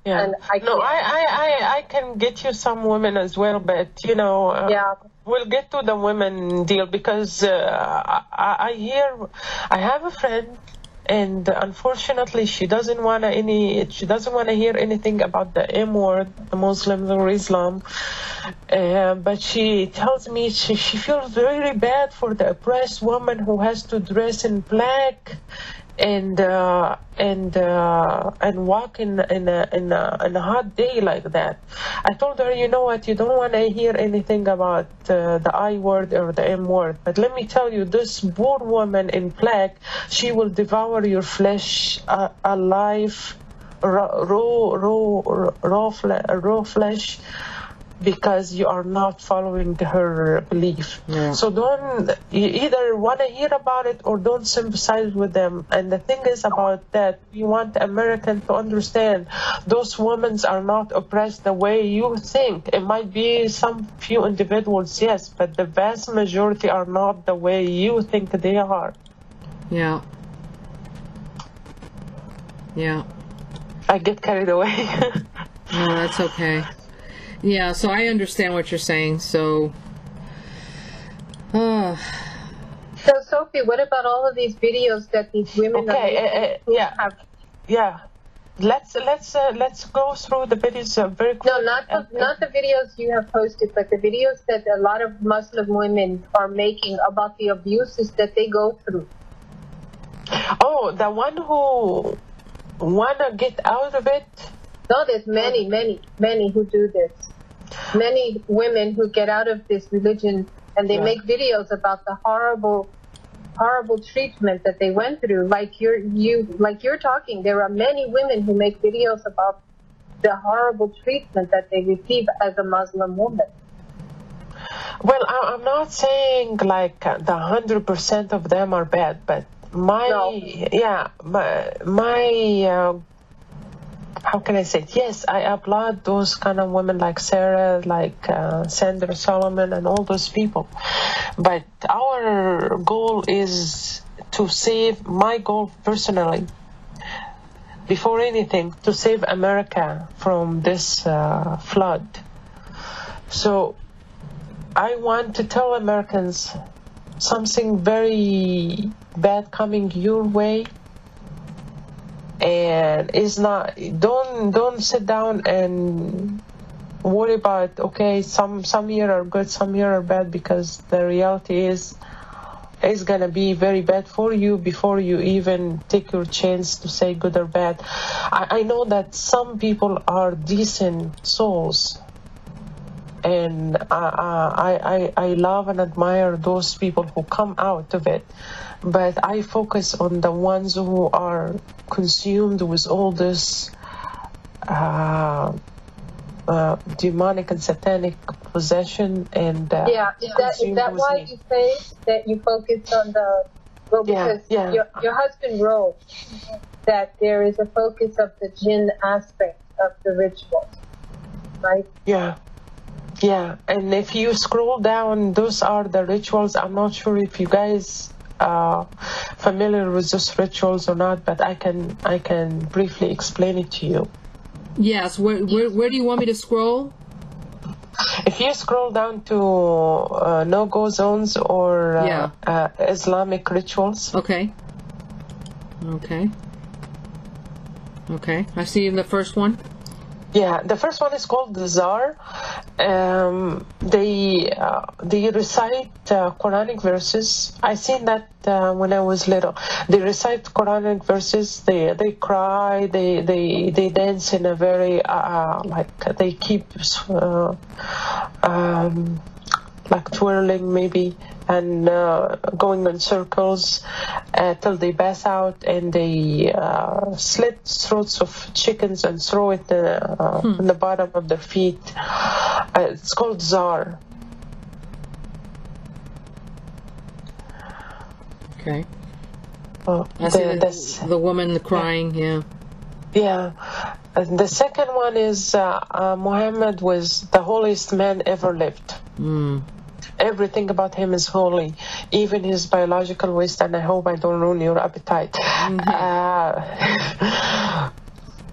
Yeah. And I no, I, I, I, I can get you some women as well, but, you know, uh, yeah. we'll get to the women deal because uh, I, I hear, I have a friend. And unfortunately, she doesn't want to any. She doesn't want to hear anything about the M word, the Muslims or Islam. Uh, but she tells me she, she feels very bad for the oppressed woman who has to dress in black and uh, and uh, and walk in in a, in, a, in a hot day like that. I told her, you know what? You don't want to hear anything about uh, the I word or the M word. But let me tell you, this poor woman in black, she will devour your flesh uh, alive, raw, raw, raw, raw, raw flesh, because you are not following her belief. Yeah. So don't, you either want to hear about it or don't sympathize with them. And the thing is about that, we want Americans to understand those women are not oppressed the way you think. It might be some few individuals, yes, but the vast majority are not the way you think they are. Yeah. Yeah. I get carried away. No, that's okay. Yeah, so I understand what you're saying. So, uh. so Sophie, what about all of these videos that these women? Okay, uh, uh, yeah, have? yeah. Let's let's uh, let's go through the videos uh, very quickly. No, not the, and, not the videos you have posted, but the videos that a lot of Muslim women are making about the abuses that they go through. Oh, the one who wanna get out of it. No, there's many, many, many who do this. Many women who get out of this religion, and they yeah. make videos about the horrible, horrible treatment that they went through. Like you're, you, like you're talking, there are many women who make videos about the horrible treatment that they receive as a Muslim woman. Well, I'm not saying like the hundred percent of them are bad, but my no. yeah, my my uh, how can I say it? Yes, I applaud those kind of women like Sarah, like uh, Sandra Solomon, and all those people. But our goal is to save. My goal personally, before anything, to save America from this uh, flood. So I want to tell Americans something very bad coming your way, and it's not. Don't don't sit down and worry about okay. Some some year are good, some year are bad, because the reality is it's gonna be very bad for you before you even take your chance to say good or bad. I, I know that some people are decent souls. And uh, I, I, I love and admire those people who come out of it. But I focus on the ones who are consumed with all this uh, uh, demonic and satanic possession. And uh, yeah, is that, is that why me. You say that you focus on the... Well, because yeah, yeah. Your, your husband wrote that there is a focus of the jinn aspect of the ritual, right? Yeah. Yeah, and if you scroll down, those are the rituals. I'm not sure if you guys are familiar with those rituals or not, but I can I can briefly explain it to you. Yes, where where, where do you want me to scroll? If you scroll down to uh, no-go zones or uh, yeah. uh, Islamic rituals. Okay. Okay. Okay, I see in the first one. Yeah, the first one is called the Zar. Um, they uh, they recite uh, Quranic verses. I seen that uh, when I was little. They recite Quranic verses. They they cry. They they they dance in a very uh, like they keep uh, um, like twirling maybe and uh, going in circles uh, till they pass out, and they uh, slit throats of chickens and throw it in, uh, hmm. in the bottom of their feet. Uh, it's called Zar. Okay. Uh, I the, see the, the, the woman crying, yeah. Yeah. yeah. The second one is uh, uh, Muhammad was the holiest man ever lived. Mm. Everything about him is holy, even his biological waste, and I hope I don't ruin your appetite. Mm-hmm.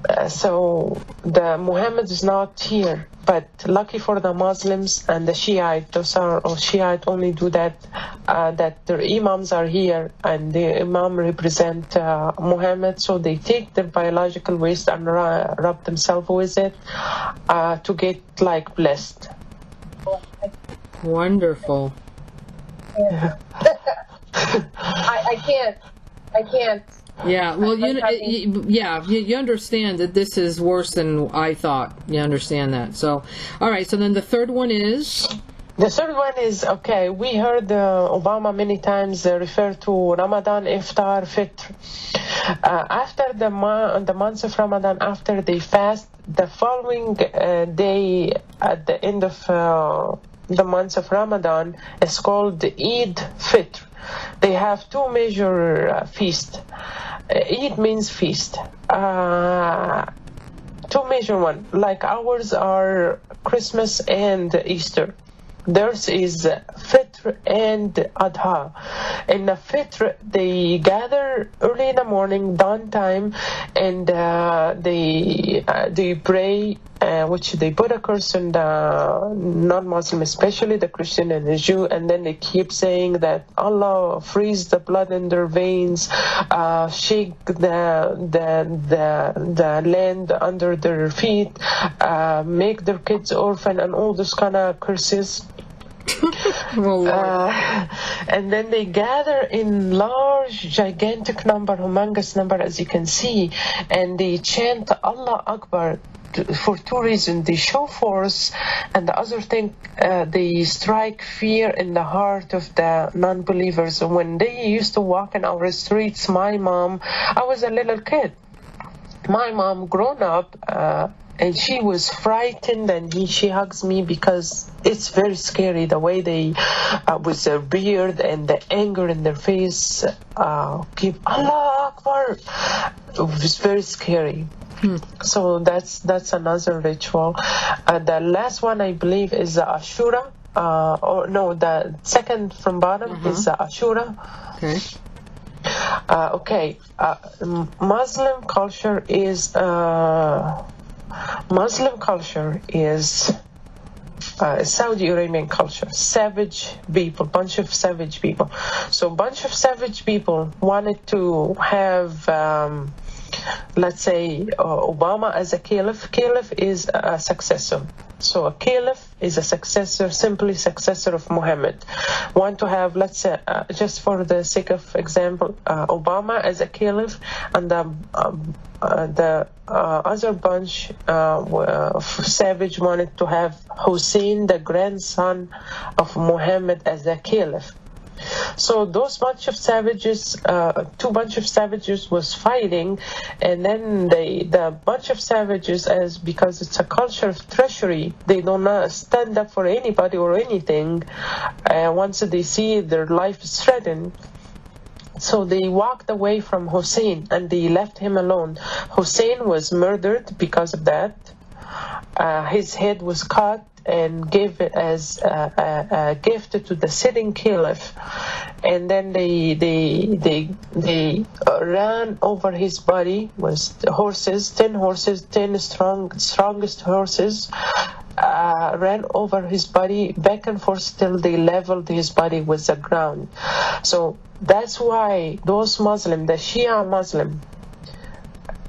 uh, so the Muhammad is not here, but lucky for the Muslims and the Shiite, those are or Shiite only do that, uh, that their imams are here, and the imam represent uh, Muhammad, so they take their biological waste and ra rub themselves with it uh, to get like blessed. Wonderful. Yeah. I, I can't. I can't. Yeah. Well, you, you yeah, you, you understand that this is worse than I thought. You understand that. So, all right. So then the third one is. The third one is, okay, we heard uh, Obama many times uh, refer to Ramadan, Iftar, Fitr. Uh, after the, mo the months of Ramadan, after they fast, the following uh, day at the end of uh, the months of Ramadan is called Eid Fitr. They have two major uh, feasts. Uh, Eid means feast. Uh, two major ones, like ours are Christmas and Easter. Theirs is Fitr and Adha. In the Fitr, they gather early in the morning, dawn time, and uh, they uh, they pray, uh, which they put a curse on the non-Muslim, especially the Christian and the Jew, and then they keep saying that Allah freeze the blood in their veins, uh, shake the the the the land under their feet, uh, make their kids orphan, and all those kind of curses. uh, and then they gather in large, gigantic number, humongous number, as you can see, and they chant Allah Akbar for two reasons. They show force, and the other thing, uh, they strike fear in the heart of the non-believers. When they used to walk in our streets, my mom, I was a little kid. My mom grown up, uh, and she was frightened, and he, she hugs me because it's very scary the way they, uh, with their beard and the anger in their face, uh, keep Allah Akbar. It was very scary. Hmm. So that's that's another ritual. Uh, the last one I believe is the Ashura, uh, or no, the second from bottom uh-huh. is the Ashura. Okay. Uh, okay. Uh, Muslim culture is. Uh, Muslim culture is uh, Saudi Arabian culture, savage people, bunch of savage people. So bunch of savage people wanted to have, um, let's say, uh, Obama as a caliph. Caliph is a successor. So a caliph is a successor, simply successor of Muhammad. Want to have, let's say, uh, just for the sake of example, uh, Obama as a caliph, and the um, uh, the uh, other bunch uh, of savage wanted to have Hussein, the grandson of Muhammad, as a caliph. So those bunch of savages, uh, two bunch of savages was fighting, and then they, the bunch of savages, as because it's a culture of treachery, they don't stand up for anybody or anything. Uh, once they see their life is threatened, so they walked away from Hussein and they left him alone. Hussein was murdered because of that. Uh, his head was cut and gave it as a, a, a gift to the sitting caliph, and then they they they they ran over his body with horses, ten horses, ten strong strongest horses, uh, ran over his body back and forth till they leveled his body with the ground. So that's why those Muslims, the Shia Muslim,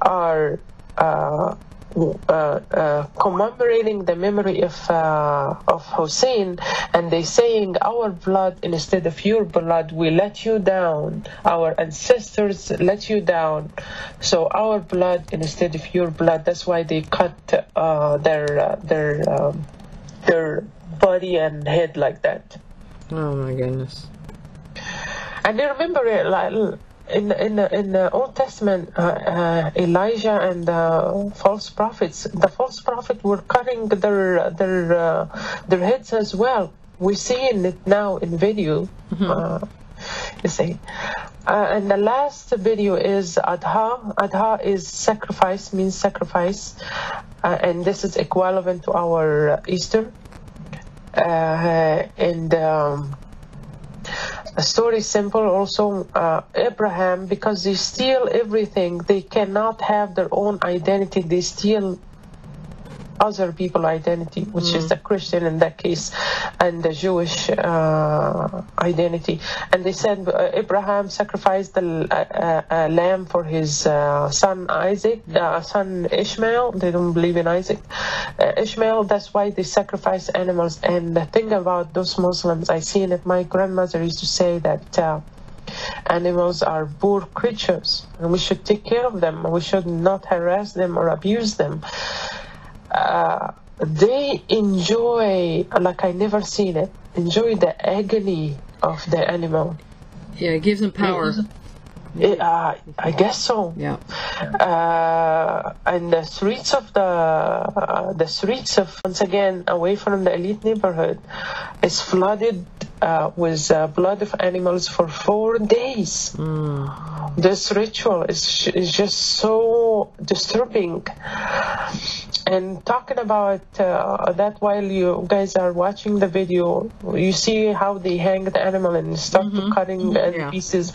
are. Uh, Uh, uh, commemorating the memory of uh, of Hussein, and they saying, our blood instead of your blood, we let you down, our ancestors let you down, so our blood instead of your blood. That's why they cut uh, their uh, their um, their body and head like that. Oh my goodness. And I remember it like In in the, in the Old Testament, uh, uh, Elijah and the false prophets, the false prophets were cutting their their uh, their heads as well. We're seeing it now in video. Mm-hmm. uh, you see, uh, and the last video is Adha. Adha is sacrifice, means sacrifice, uh, and this is equivalent to our Easter. Uh, and. Um, The story is simple also. uh, Abraham, because they steal everything, they cannot have their own identity, they steal other people's identity, which mm. is the Christian in that case, and the Jewish uh, identity. And they said uh, Abraham sacrificed the uh, uh, lamb for his uh, son Isaac, uh, son Ishmael. They don't believe in Isaac. Uh, Ishmael, that's why they sacrifice animals. And the thing about those Muslims, I seen it, my grandmother used to say that uh, animals are poor creatures, and we should take care of them. We should not harass them or abuse them. Uh, they enjoy, like I never seen it, enjoy the agony of the animal. Yeah, it gives them power. It, uh, I guess so. Yeah. Uh, and the streets of the uh, the streets of, once again, away from the elite neighborhood, is flooded uh, with uh, blood of animals for four days. Mm. This ritual is, is just so disturbing. And talking about uh, that, while you guys are watching the video, you see how they hang the animal and start mm-hmm. cutting the yeah. pieces.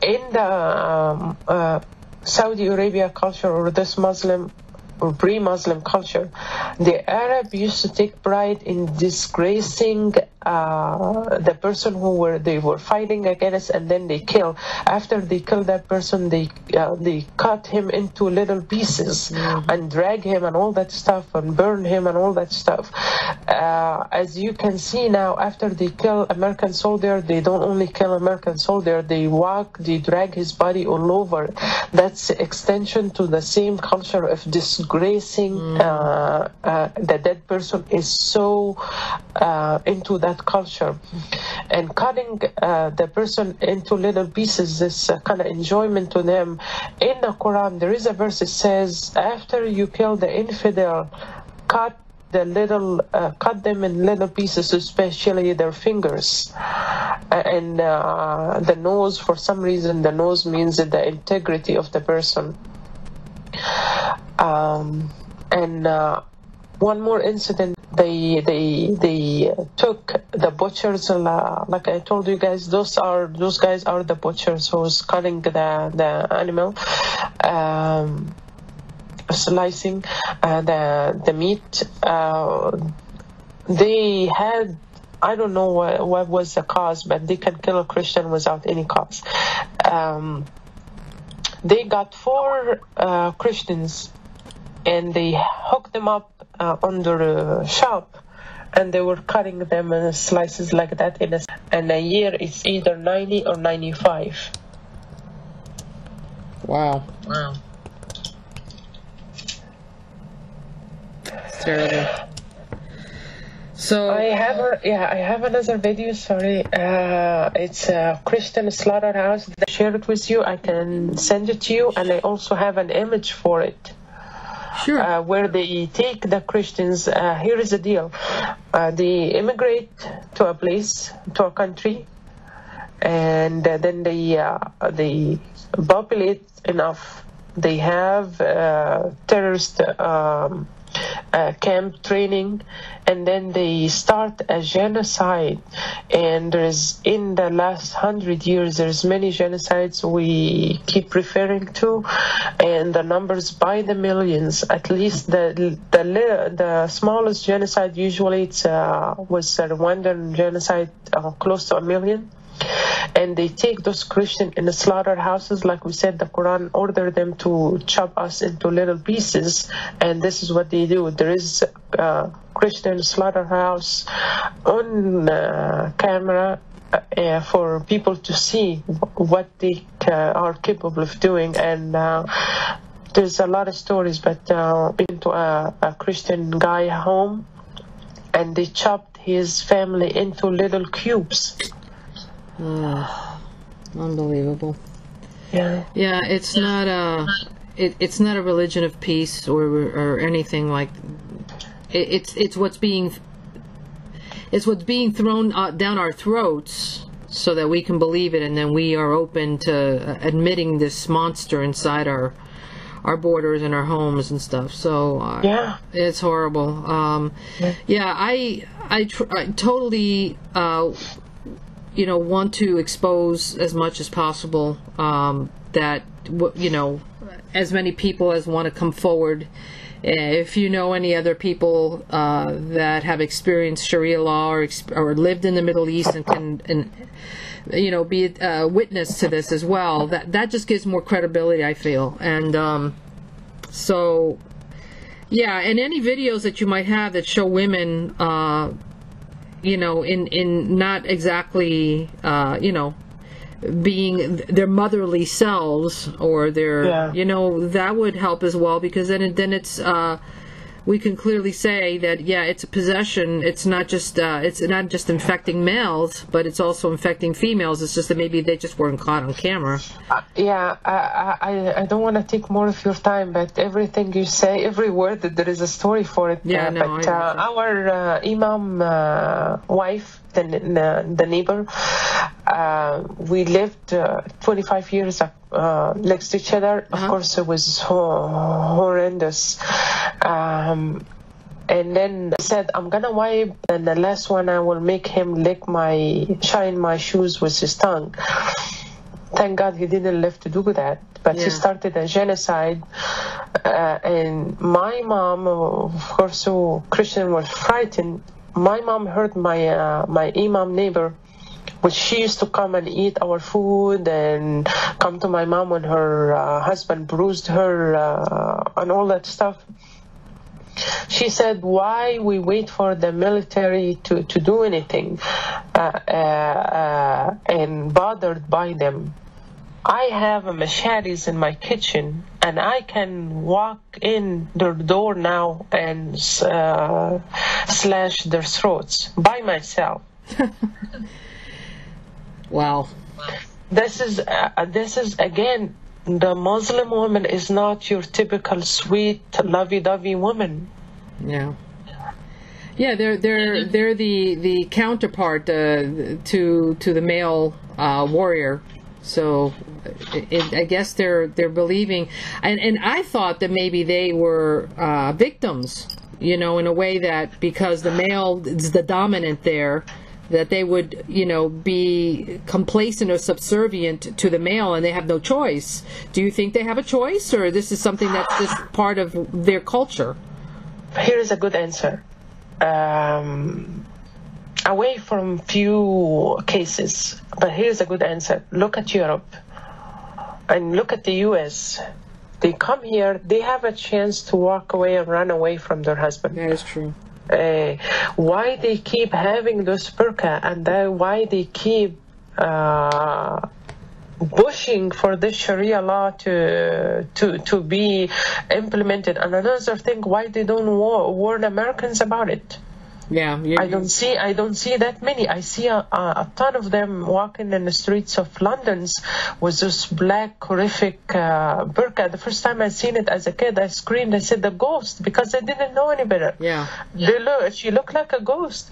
In the um, uh, Saudi Arabia culture, or this Muslim or pre-Muslim culture, the Arab used to take pride in disgracing uh, the person who were they were fighting against, and then they kill. After they kill that person, they uh, they cut him into little pieces mm-hmm. and drag him and all that stuff and burn him and all that stuff. Uh, as you can see now, after they kill American soldier, they don't only kill American soldier, they walk, they drag his body all over. That's extension to the same culture of disgracing mm. uh, uh, the dead person is so uh, into that culture. And cutting uh, the person into little pieces, this uh, kind of enjoyment to them. In the Quran, there is a verse that says, after you kill the infidel, cut the little, uh, cut them in little pieces, especially their fingers and uh, the nose. For some reason, the nose means the integrity of the person. Um, and uh, one more incident, they they they took the butchers. Uh, like I told you guys, those are those guys are the butchers who's cutting the the animal. Um, slicing uh, the the meat. Uh, they had, I don't know what, what was the cause, but they can kill a Christian without any cause. Um, they got four uh, Christians and they hooked them up uh, under a shop, and they were cutting them in slices like that. In a, and a year it's either ninety or ninety-five. Wow. Wow. Terrible. So I have a, yeah I have another video, sorry, uh, it's a Christian slaughterhouse that I shared with you. I can send it to you, and I also have an image for it. Sure. Uh, where they take the Christians, uh, here is the deal, uh, they immigrate to a place, to a country, and uh, then they uh, they populate enough, they have uh, terrorist um, Uh, camp training, and then they start a genocide. And there's, in the last hundred years, there's many genocides we keep referring to, and the numbers by the millions. At least the the the smallest genocide, usually it's uh, was a Rwandan genocide, uh, close to a million. And they take those Christian in the slaughterhouses, like we said, the Quran ordered them to chop us into little pieces, and this is what they do. There is a Christian slaughterhouse on uh, camera uh, for people to see what they uh, are capable of doing. And uh, there's a lot of stories, but uh, into a, a Christian guy home, and they chopped his family into little cubes. Oh, unbelievable. Yeah. Yeah, it's not a, it, it's not a religion of peace or or anything like. It, it's it's what's being, it's what's being thrown uh, down our throats so that we can believe it, and then we are open to admitting this monster inside our our borders and our homes and stuff. So uh, yeah, it's horrible. Um, yeah. yeah, I I, tr I totally. Uh, you know, want to expose as much as possible, um, that, you know, as many people as want to come forward. If you know any other people uh, that have experienced Sharia law or, or lived in the Middle East and can, and, you know, be a witness to this as well, that, that just gives more credibility, I feel. And um, so, yeah, and any videos that you might have that show women, uh, you know, in, in not exactly, uh, you know, being their motherly selves or their, yeah. you know, that would help as well, because then, then it's, uh, we can clearly say that, yeah, it's a possession. It's not just, uh, it's not just infecting males, but it's also infecting females. It's just that maybe they just weren't caught on camera. Uh, yeah, I, I, I don't want to take more of your time, but everything you say, every word, there is a story for it. Yeah, uh, no, but I uh, our uh, Imam uh, wife, the, the neighbor, uh, we lived uh, twenty-five years uh, next to each other. Of uh-huh. course, it was ho horrendous. Um, and then I said, I'm gonna wipe, and the last one I will make him lick my, shine my shoes with his tongue. Thank God he didn't live to do that, but yeah. he started a genocide. Uh, and my mom, of course, who Christian, was frightened. My mom heard my uh, my Imam neighbor, which she used to come and eat our food and come to my mom when her uh, husband bruised her uh, and all that stuff. She said, why we wait for the military to, to do anything uh, uh, uh, and bothered by them. I have machetes in my kitchen, and I can walk in their door now and uh, slash their throats by myself. Wow. This is, uh, this is again, the Muslim woman is not your typical sweet, lovey-dovey woman. Yeah. Yeah, they're they're they're the the counterpart uh, to to the male uh, warrior. So, it, it, I guess they're they're believing, and and I thought that maybe they were uh, victims, you know, in a way that because the male is the dominant there, that they would, you know, be complacent or subservient to the male, and they have no choice. Do you think they have a choice, or this is something that's just part of their culture? Here is a good answer. Um, away from few cases, but here's a good answer. Look at Europe and look at the U S. They come here, they have a chance to walk away and run away from their husband. That is true. Uh, why they keep having those burqa, and then why they keep uh, pushing for this Sharia law to to to be implemented, and another thing, why they don't war, warn Americans about it. Yeah, you, I don't see I don't see that many. I see a, a ton of them walking in the streets of London with this black horrific uh, burqa. The first time I seen it as a kid, I screamed. I said the ghost, because I didn't know any better. Yeah, they look. She looked like a ghost.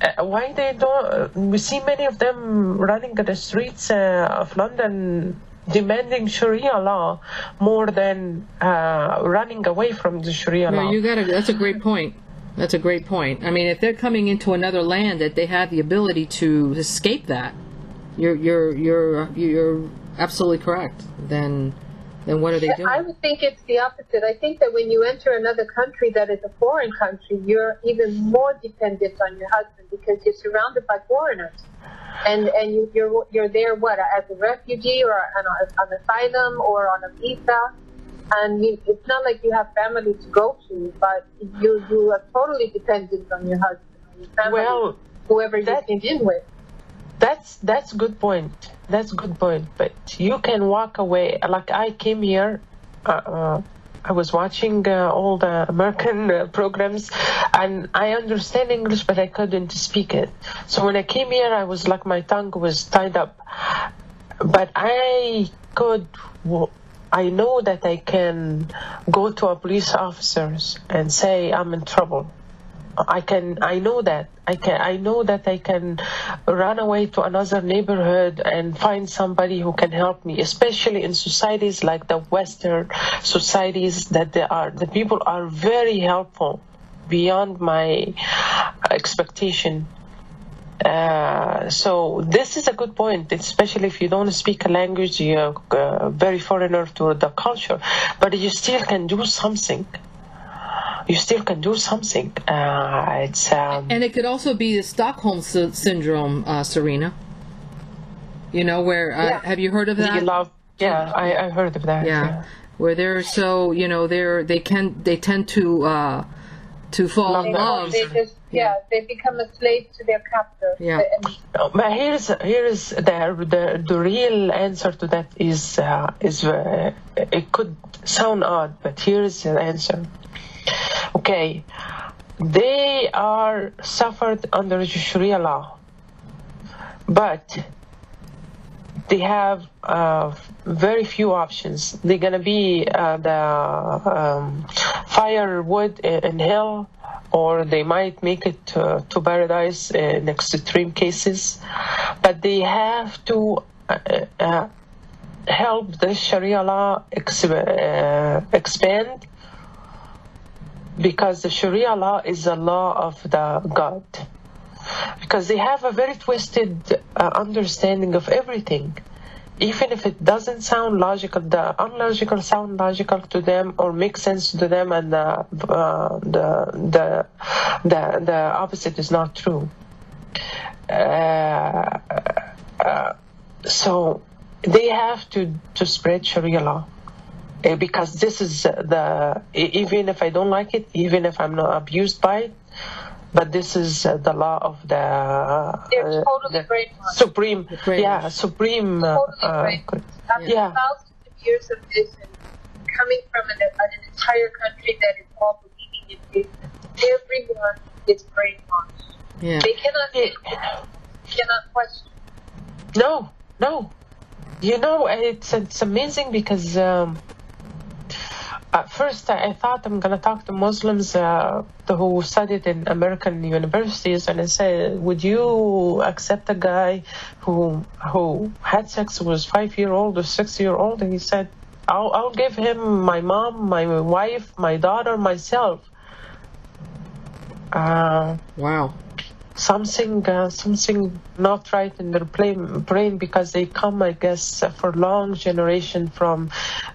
Uh, why they don't? We see many of them running in the streets uh, of London, demanding Sharia law more than uh, running away from the Sharia no, law. You got that's a great point. That's a great point. I mean, if they're coming into another land, that they have the ability to escape that, you're you're you're you're absolutely correct. Then, then what are they doing? I would think it's the opposite. I think that when you enter another country that is a foreign country, you're even more dependent on your husband because you're surrounded by foreigners, and and you, you're you're there what as a refugee or on an asylum or on a visa. And you, it's not like you have family to go to, but you, you are totally dependent on your husband, your family, well, whoever you're in with. That's that's good point. That's good point. But you can walk away. Like I came here, uh, uh, I was watching uh, all the American uh, programs, and I understand English, but I couldn't speak it. So when I came here, I was like my tongue was tied up, but I could. I know that I can go to a police officers and say I'm in trouble. I can. I know that. I can. I know that I can run away to another neighborhood and find somebody who can help me. Especially in societies like the Western societies, that they are the people are very helpful, beyond my expectation. Uh, so this is a good point, especially if you don't speak a language, you're uh, very foreigner to the culture, but you still can do something. You still can do something. Uh, it's um, and it could also be the Stockholm sy syndrome, uh, Serena. You know where? Uh, yeah. Have you heard of that? You love, yeah, I, I heard of that. Yeah, yeah. Where they're so you know they're they can they tend to uh, to fall love in love. They just Yeah, they become a slave to their captor. Yeah. But here's here's the the, the real answer to that is uh, is uh, it could sound odd, but here's the answer. Okay, they are suffered under Sharia law, but they have uh, very few options. They're gonna be uh, the um, firewood in hell. Or they might make it to, to paradise in extreme cases, but they have to uh, uh, help the Sharia law ex uh, expand, because the Sharia law is a law of the God, because they have a very twisted uh, understanding of everything. Even if it doesn't sound logical, the unlogical sound logical to them or make sense to them, and the uh, the, the the the opposite is not true. Uh, uh, so they have to to spread Sharia law. because this is the, even if I don't like it, even if I'm not abused by it, but this is uh, the law of the, uh, totally the supreme, the yeah, supreme. Totally uh, After yeah. thousands of years of this, and coming from an, an entire country that is all believing in this, everyone is brainwashed. Yeah. They cannot, it, cannot question. No, no. You know, it's it's amazing because um, at first I, I thought I'm gonna talk to Muslims uh, who studied in American universities, and I said, "Would you accept a guy who who had sex was five year old or six year old?" And he said, "I'll I'll give him my mom, my wife, my daughter, myself." Uh, wow. Something, uh, something not right in their brain, because they come, I guess, for long generation from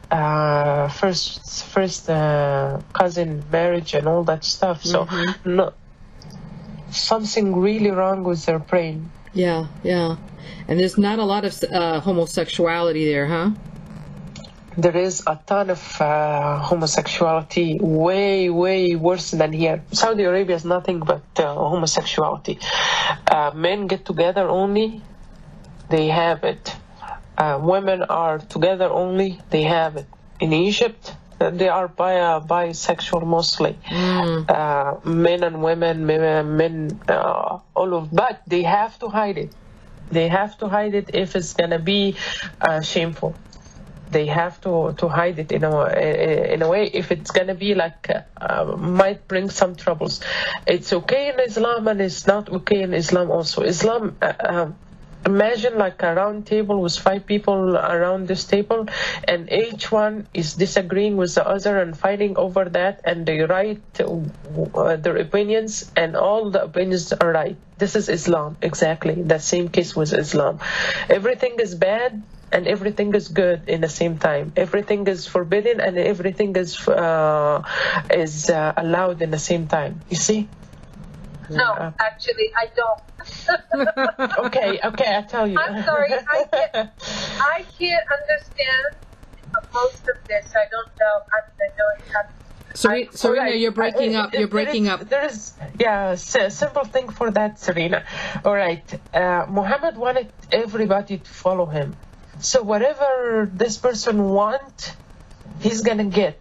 uh, first, first uh, cousin marriage and all that stuff. So, mm-hmm. no, something really wrong with their brain. Yeah, yeah. And there's not a lot of uh, homosexuality there, huh? There is a ton of uh, homosexuality, way, way worse than here. Saudi Arabia is nothing but uh, homosexuality. Uh, men get together only, they have it. Uh, women are together only, they have it. In Egypt, they are bi- uh, bisexual mostly. Mm. Uh, men and women, men, men uh, all of, but they have to hide it. They have to hide it if it's gonna be uh, shameful. They have to, to hide it in a, in a way if it's going to be like, uh, might bring some troubles. It's okay in Islam and it's not okay in Islam also. Islam, uh, uh, imagine like a round table with five people around this table, and each one is disagreeing with the other and fighting over that, and they write uh, their opinions, and all the opinions are right. This is Islam, exactly. The same case with Islam. Everything is bad and everything is good in the same time. Everything is forbidden and everything is uh, is uh, allowed in the same time. You see? No, uh, actually, I don't. okay, okay, I tell you. I'm sorry, I can't, I can't understand most of this. I don't know. I don't know. Serena, I, Serena right. you're breaking I, up. You're breaking there is, up. There is, yeah, a simple thing for that, Serena. All right. Uh, Muhammad wanted everybody to follow him. So whatever this person want, he's gonna get.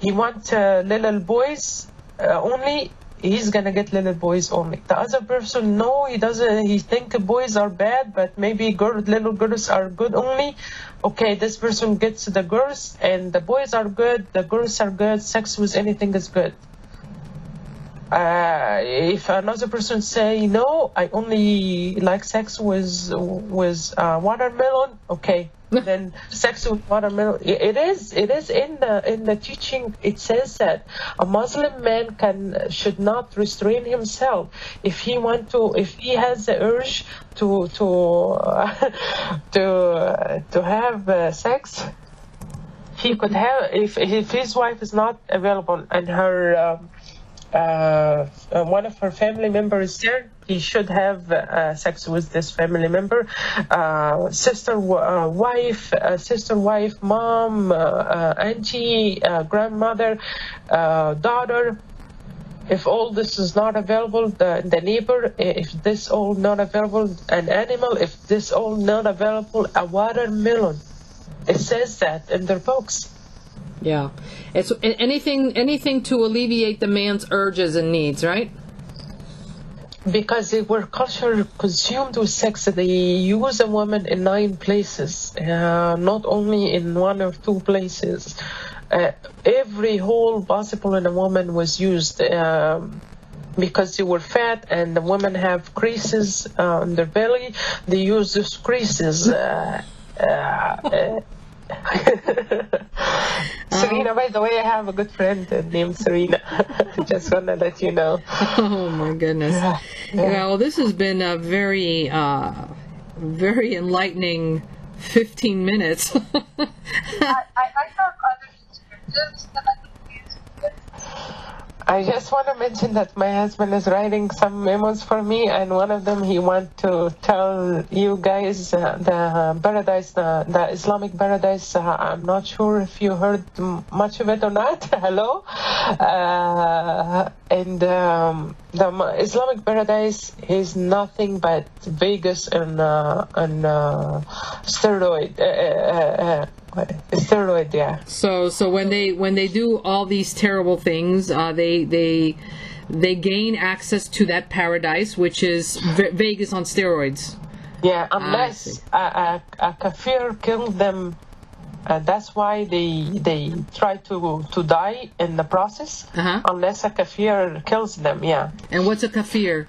He want uh, little boys uh, only. He's gonna get little boys only. The other person, no, he doesn't. He think boys are bad, but maybe girl, little girls are good only. Okay, this person gets the girls, and the boys are good. The girls are good. Sex with anything is good. Uh, if another person say no, I only like sex with with uh, watermelon. Okay, then sex with watermelon. It is it is in the in the teaching. It says that a Muslim man can should not restrain himself if he want to if he has the urge to to uh, to uh, to have uh, sex. He could have if if his wife is not available and her. Um, Uh, one of her family members there, he should have uh, sex with this family member, uh, sister, uh, wife, uh, sister, wife, mom, uh, uh, auntie, uh, grandmother, uh, daughter. If all this is not available, the, the neighbor, if this all not available, an animal, if this all not available, a watermelon. It says that in their books. Yeah, it's anything anything to alleviate the man's urges and needs, right? Because they were culture consumed with sex. They use a woman in nine places, uh, not only in one or two places. Uh, every hole possible in a woman was used. Um, Because they were fat and the women have creases uh, on their belly, they use those creases. Uh, uh, uh, Serena, um, by the way, I have a good friend named Serena. Just want to let you know. Oh my goodness! Yeah. Well, this has been a very, uh, very enlightening fifteen minutes. I, I, I have other experiences that I can use. I just want to mention that my husband is writing some memos for me, and one of them he want to tell you guys uh, the paradise, uh, the Islamic paradise. Uh, I'm not sure if you heard much of it or not. Hello, uh, and um, the Islamic paradise is nothing but Vegas and uh, and uh, steroid. Uh, uh, uh, Steroid, yeah. So, so when they when they do all these terrible things, uh, they they they gain access to that paradise, which is v Vegas on steroids. Yeah, unless a, a, a kafir killed them, uh, that's why they they try to to die in the process. Uh-huh. Unless a kafir kills them, yeah. And what's a kafir?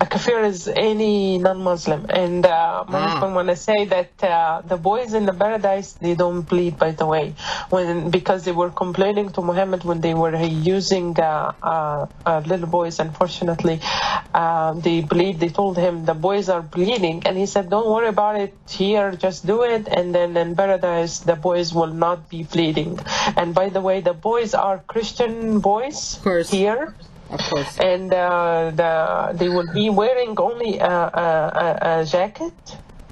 A kafir is any non-Muslim, and uh, my husband want to say that uh, the boys in the paradise, they don't bleed, by the way, when because they were complaining to Muhammad when they were using uh, uh, uh, little boys. Unfortunately, uh, they bleed. They told him the boys are bleeding, and he said, "Don't worry about it here. Just do it, and then in paradise the boys will not be bleeding." And by the way, the boys are Christian boys here. Of course. And uh, the, they will be wearing only a, a, a jacket,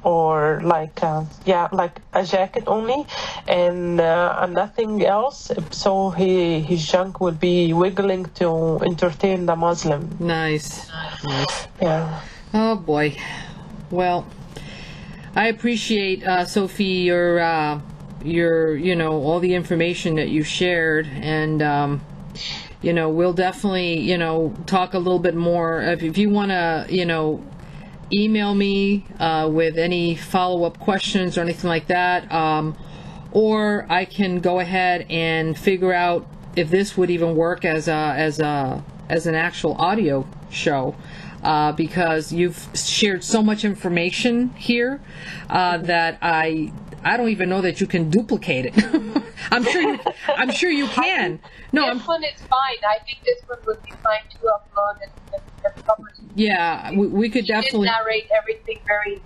or like, a, yeah, like a jacket only, and uh, nothing else. So he, his junk will be wiggling to entertain the Muslim. Nice. Nice. Yeah. Oh, boy. Well, I appreciate, uh, Sophie, your, uh, your, you know, all the information that you shared, and... Um, you know, we'll definitely, you know, talk a little bit more. If, if you want to, you know, email me uh, with any follow-up questions or anything like that, um, or I can go ahead and figure out if this would even work as a, as a as an actual audio show, uh, because you've shared so much information here uh, that I I don't even know that you can duplicate it. I'm sure. You, I'm sure you can. No, this I'm, one is fine. I think this one would be fine to upload and, and publish. Yeah, we, we could she definitely did narrate everything very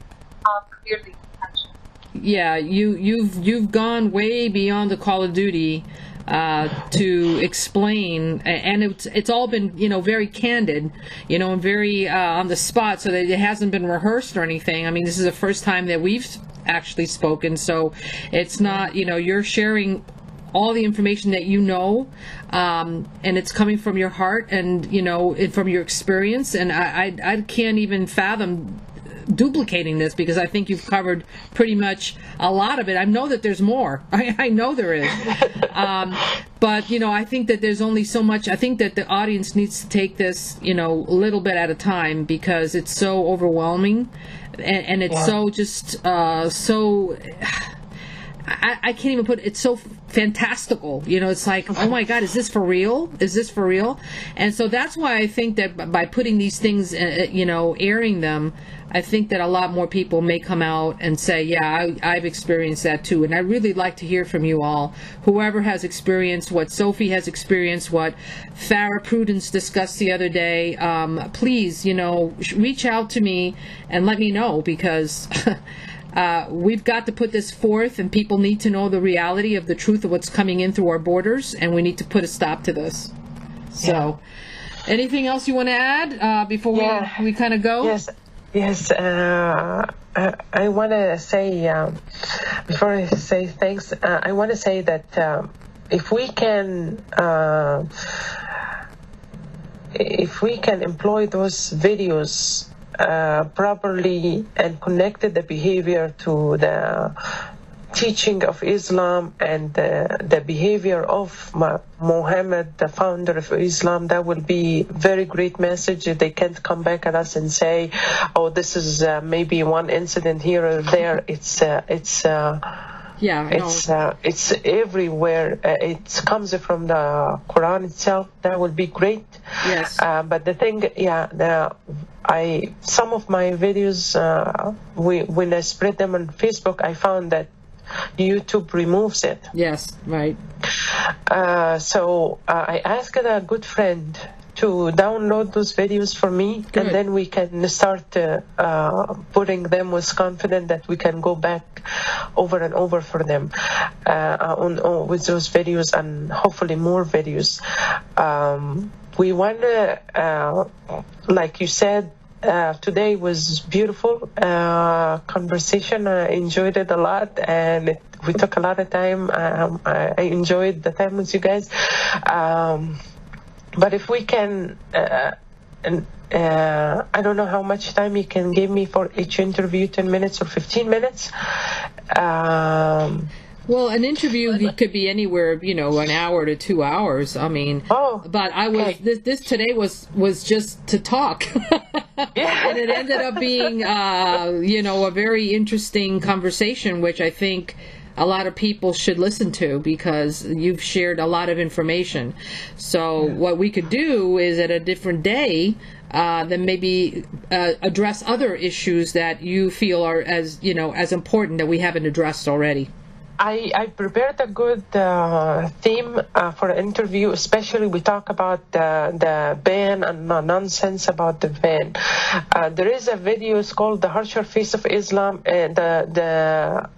um, clearly. Actually. Yeah, you you've you've gone way beyond the Call of Duty uh, to explain, and it's it's all been, you know, very candid, you know, and very uh, on the spot, so that it hasn't been rehearsed or anything. I mean, this is the first time that we've actually spoken, so it's not, you know, you're sharing all the information that you know, um, and it's coming from your heart, and, you know, it, from your experience, and I, I, I can't even fathom duplicating this, because I think you've covered pretty much a lot of it. I know that there's more. I, I know there is. Um, but, you know, I think that there's only so much. I think that the audience needs to take this, you know, a little bit at a time, because it's so overwhelming, and, and it's yeah. so just uh, so... I, I can't even put it, it's so fantastical, you know, it's like, oh my God, is this for real? Is this for real? And so that's why I think that by putting these things, uh, you know, airing them, I think that a lot more people may come out and say, yeah, I, I've experienced that too. And I really like to hear from you all, whoever has experienced what Sophie has experienced, what Farah Prudence discussed the other day. Um, please, you know, reach out to me and let me know, because... Uh, we've got to put this forth, and people need to know the reality of the truth of what's coming in through our borders, and we need to put a stop to this. So, yeah. Anything else you want to add uh, before yeah. we, we kind of go? Yes, yes. Uh, I, I want to say, um, before I say thanks, uh, I want to say that um, if we can... Uh, if we can employ those videos Uh, properly and connected the behavior to the teaching of Islam and uh, the behavior of Muhammad, the founder of Islam, that will be very great message. They can't come back at us and say, "Oh, this is uh, maybe one incident here or there." It's uh, it's. Uh, Yeah, it's uh, it's everywhere. Uh, it comes from the Quran itself. That would be great. Yes. Uh, but the thing, yeah, the, I some of my videos, uh, we when I spread them on Facebook, I found that YouTube removes it. Yes, right. Uh, so uh, I asked a good friend to download those videos for me. Good. And then we can start uh, uh, putting them with confidence that we can go back over and over for them uh, on, on, with those videos and hopefully more videos. Um, we want to, uh, like you said, Uh, today was beautiful uh, conversation. I enjoyed it a lot, and it, we took a lot of time. Um, I, I enjoyed the time with you guys. Um, but if we can, uh, and, uh, I don't know how much time you can give me for each interview, ten minutes or fifteen minutes. Um, Well, an interview could be anywhere, you know, an hour to two hours. I mean, oh, but I was okay. this, this today was was just to talk, yeah. And it ended up being, uh, you know, a very interesting conversation, which I think a lot of people should listen to because you've shared a lot of information. So yeah. What we could do is at a different day. Uh, then maybe uh, address other issues that you feel are as you know as important that we haven't addressed already. I, I prepared a good uh, theme uh, for an interview, especially we talk about uh, the ban and the nonsense about the ban. Uh, there is a video, it's called The Harsher Face of Islam, uh, the, the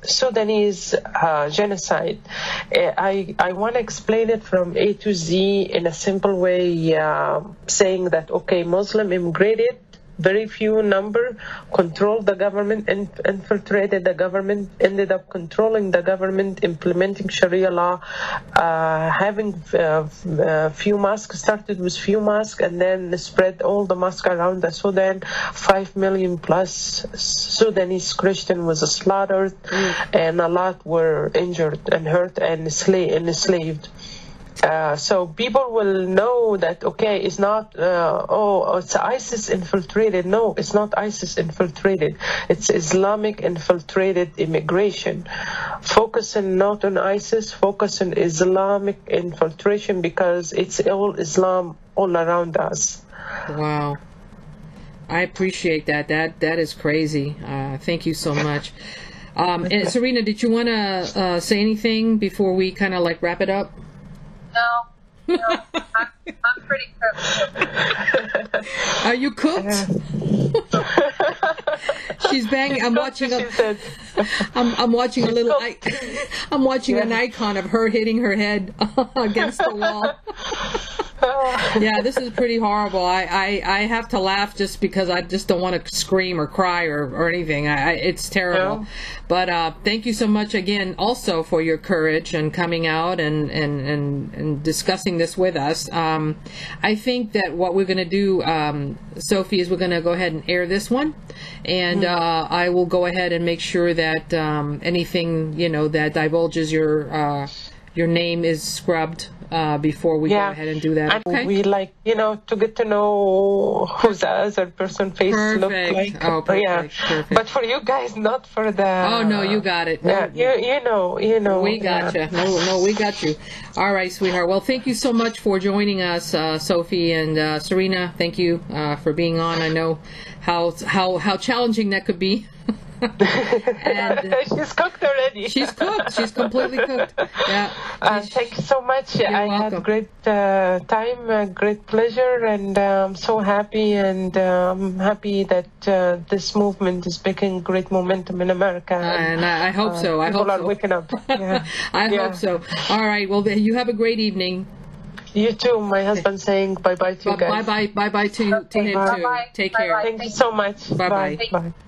Sudanese uh, genocide. Uh, I, I want to explain it from A to Z in a simple way, uh, saying that, okay, Muslim immigrated, very few number, controlled the government, and infiltrated the government, ended up controlling the government, implementing Sharia law, uh, having uh, uh, few mosques, started with few mosques, and then spread all the mosques around the Sudan. Five million plus Sudanese Christian was slaughtered, mm. and a lot were injured and hurt and, sla and enslaved. Uh, so people will know that, okay, it's not, uh, oh, it's ISIS infiltrated. No, it's not ISIS infiltrated. It's Islamic infiltrated immigration. Focusing not on ISIS, focus on Islamic infiltration because it's all Islam all around us. Wow. I appreciate that. That, that is crazy. Uh, thank you so much. Um, and Serena, did you want to uh, say anything before we kind of like wrap it up? No, no, I'm, I'm pretty cooked. Are you cooked? She's banging. I'm watching. A, I'm, I'm watching a little. I, I'm watching yeah. an icon of her hitting her head against the wall. Yeah, this is pretty horrible. I, I, I have to laugh just because I just don't want to scream or cry or, or anything. I, I, it's terrible. No. But uh, thank you so much again also for your courage and coming out and, and, and, and discussing this with us. Um, I think that what we're going to do, um, Sophie, is we're going to go ahead and air this one. And uh, I will go ahead and make sure that um, anything, you know, that divulges your uh, your name is scrubbed. Uh, before we yeah. go ahead and do that. And okay. we like, you know, to get to know who the other person's face looks like. Oh, perfect. Yeah. Perfect. But for you guys, not for the... Oh, no, you got it. Yeah, no, you, you know, you know. We got yeah. you. No, no, we got you. All right, sweetheart. Well, thank you so much for joining us, uh, Sophie and uh, Serena. Thank you uh, for being on. I know how how how challenging that could be. And she's cooked already. She's cooked. She's completely cooked. Yeah. Uh, thank you so much. You're I welcome. Had great uh, time, uh, great pleasure, and uh, I'm so happy and uh, I'm happy that uh, this movement is making great momentum in America. Uh, and, and I, I hope uh, so. I hope so. People are waking up. Yeah. I yeah. hope so. All right. Well, you have a great evening. You too. My husband's saying bye bye to you guys. Bye bye. Bye bye to, to him too. Take care. Thank you so much. Bye bye. Bye.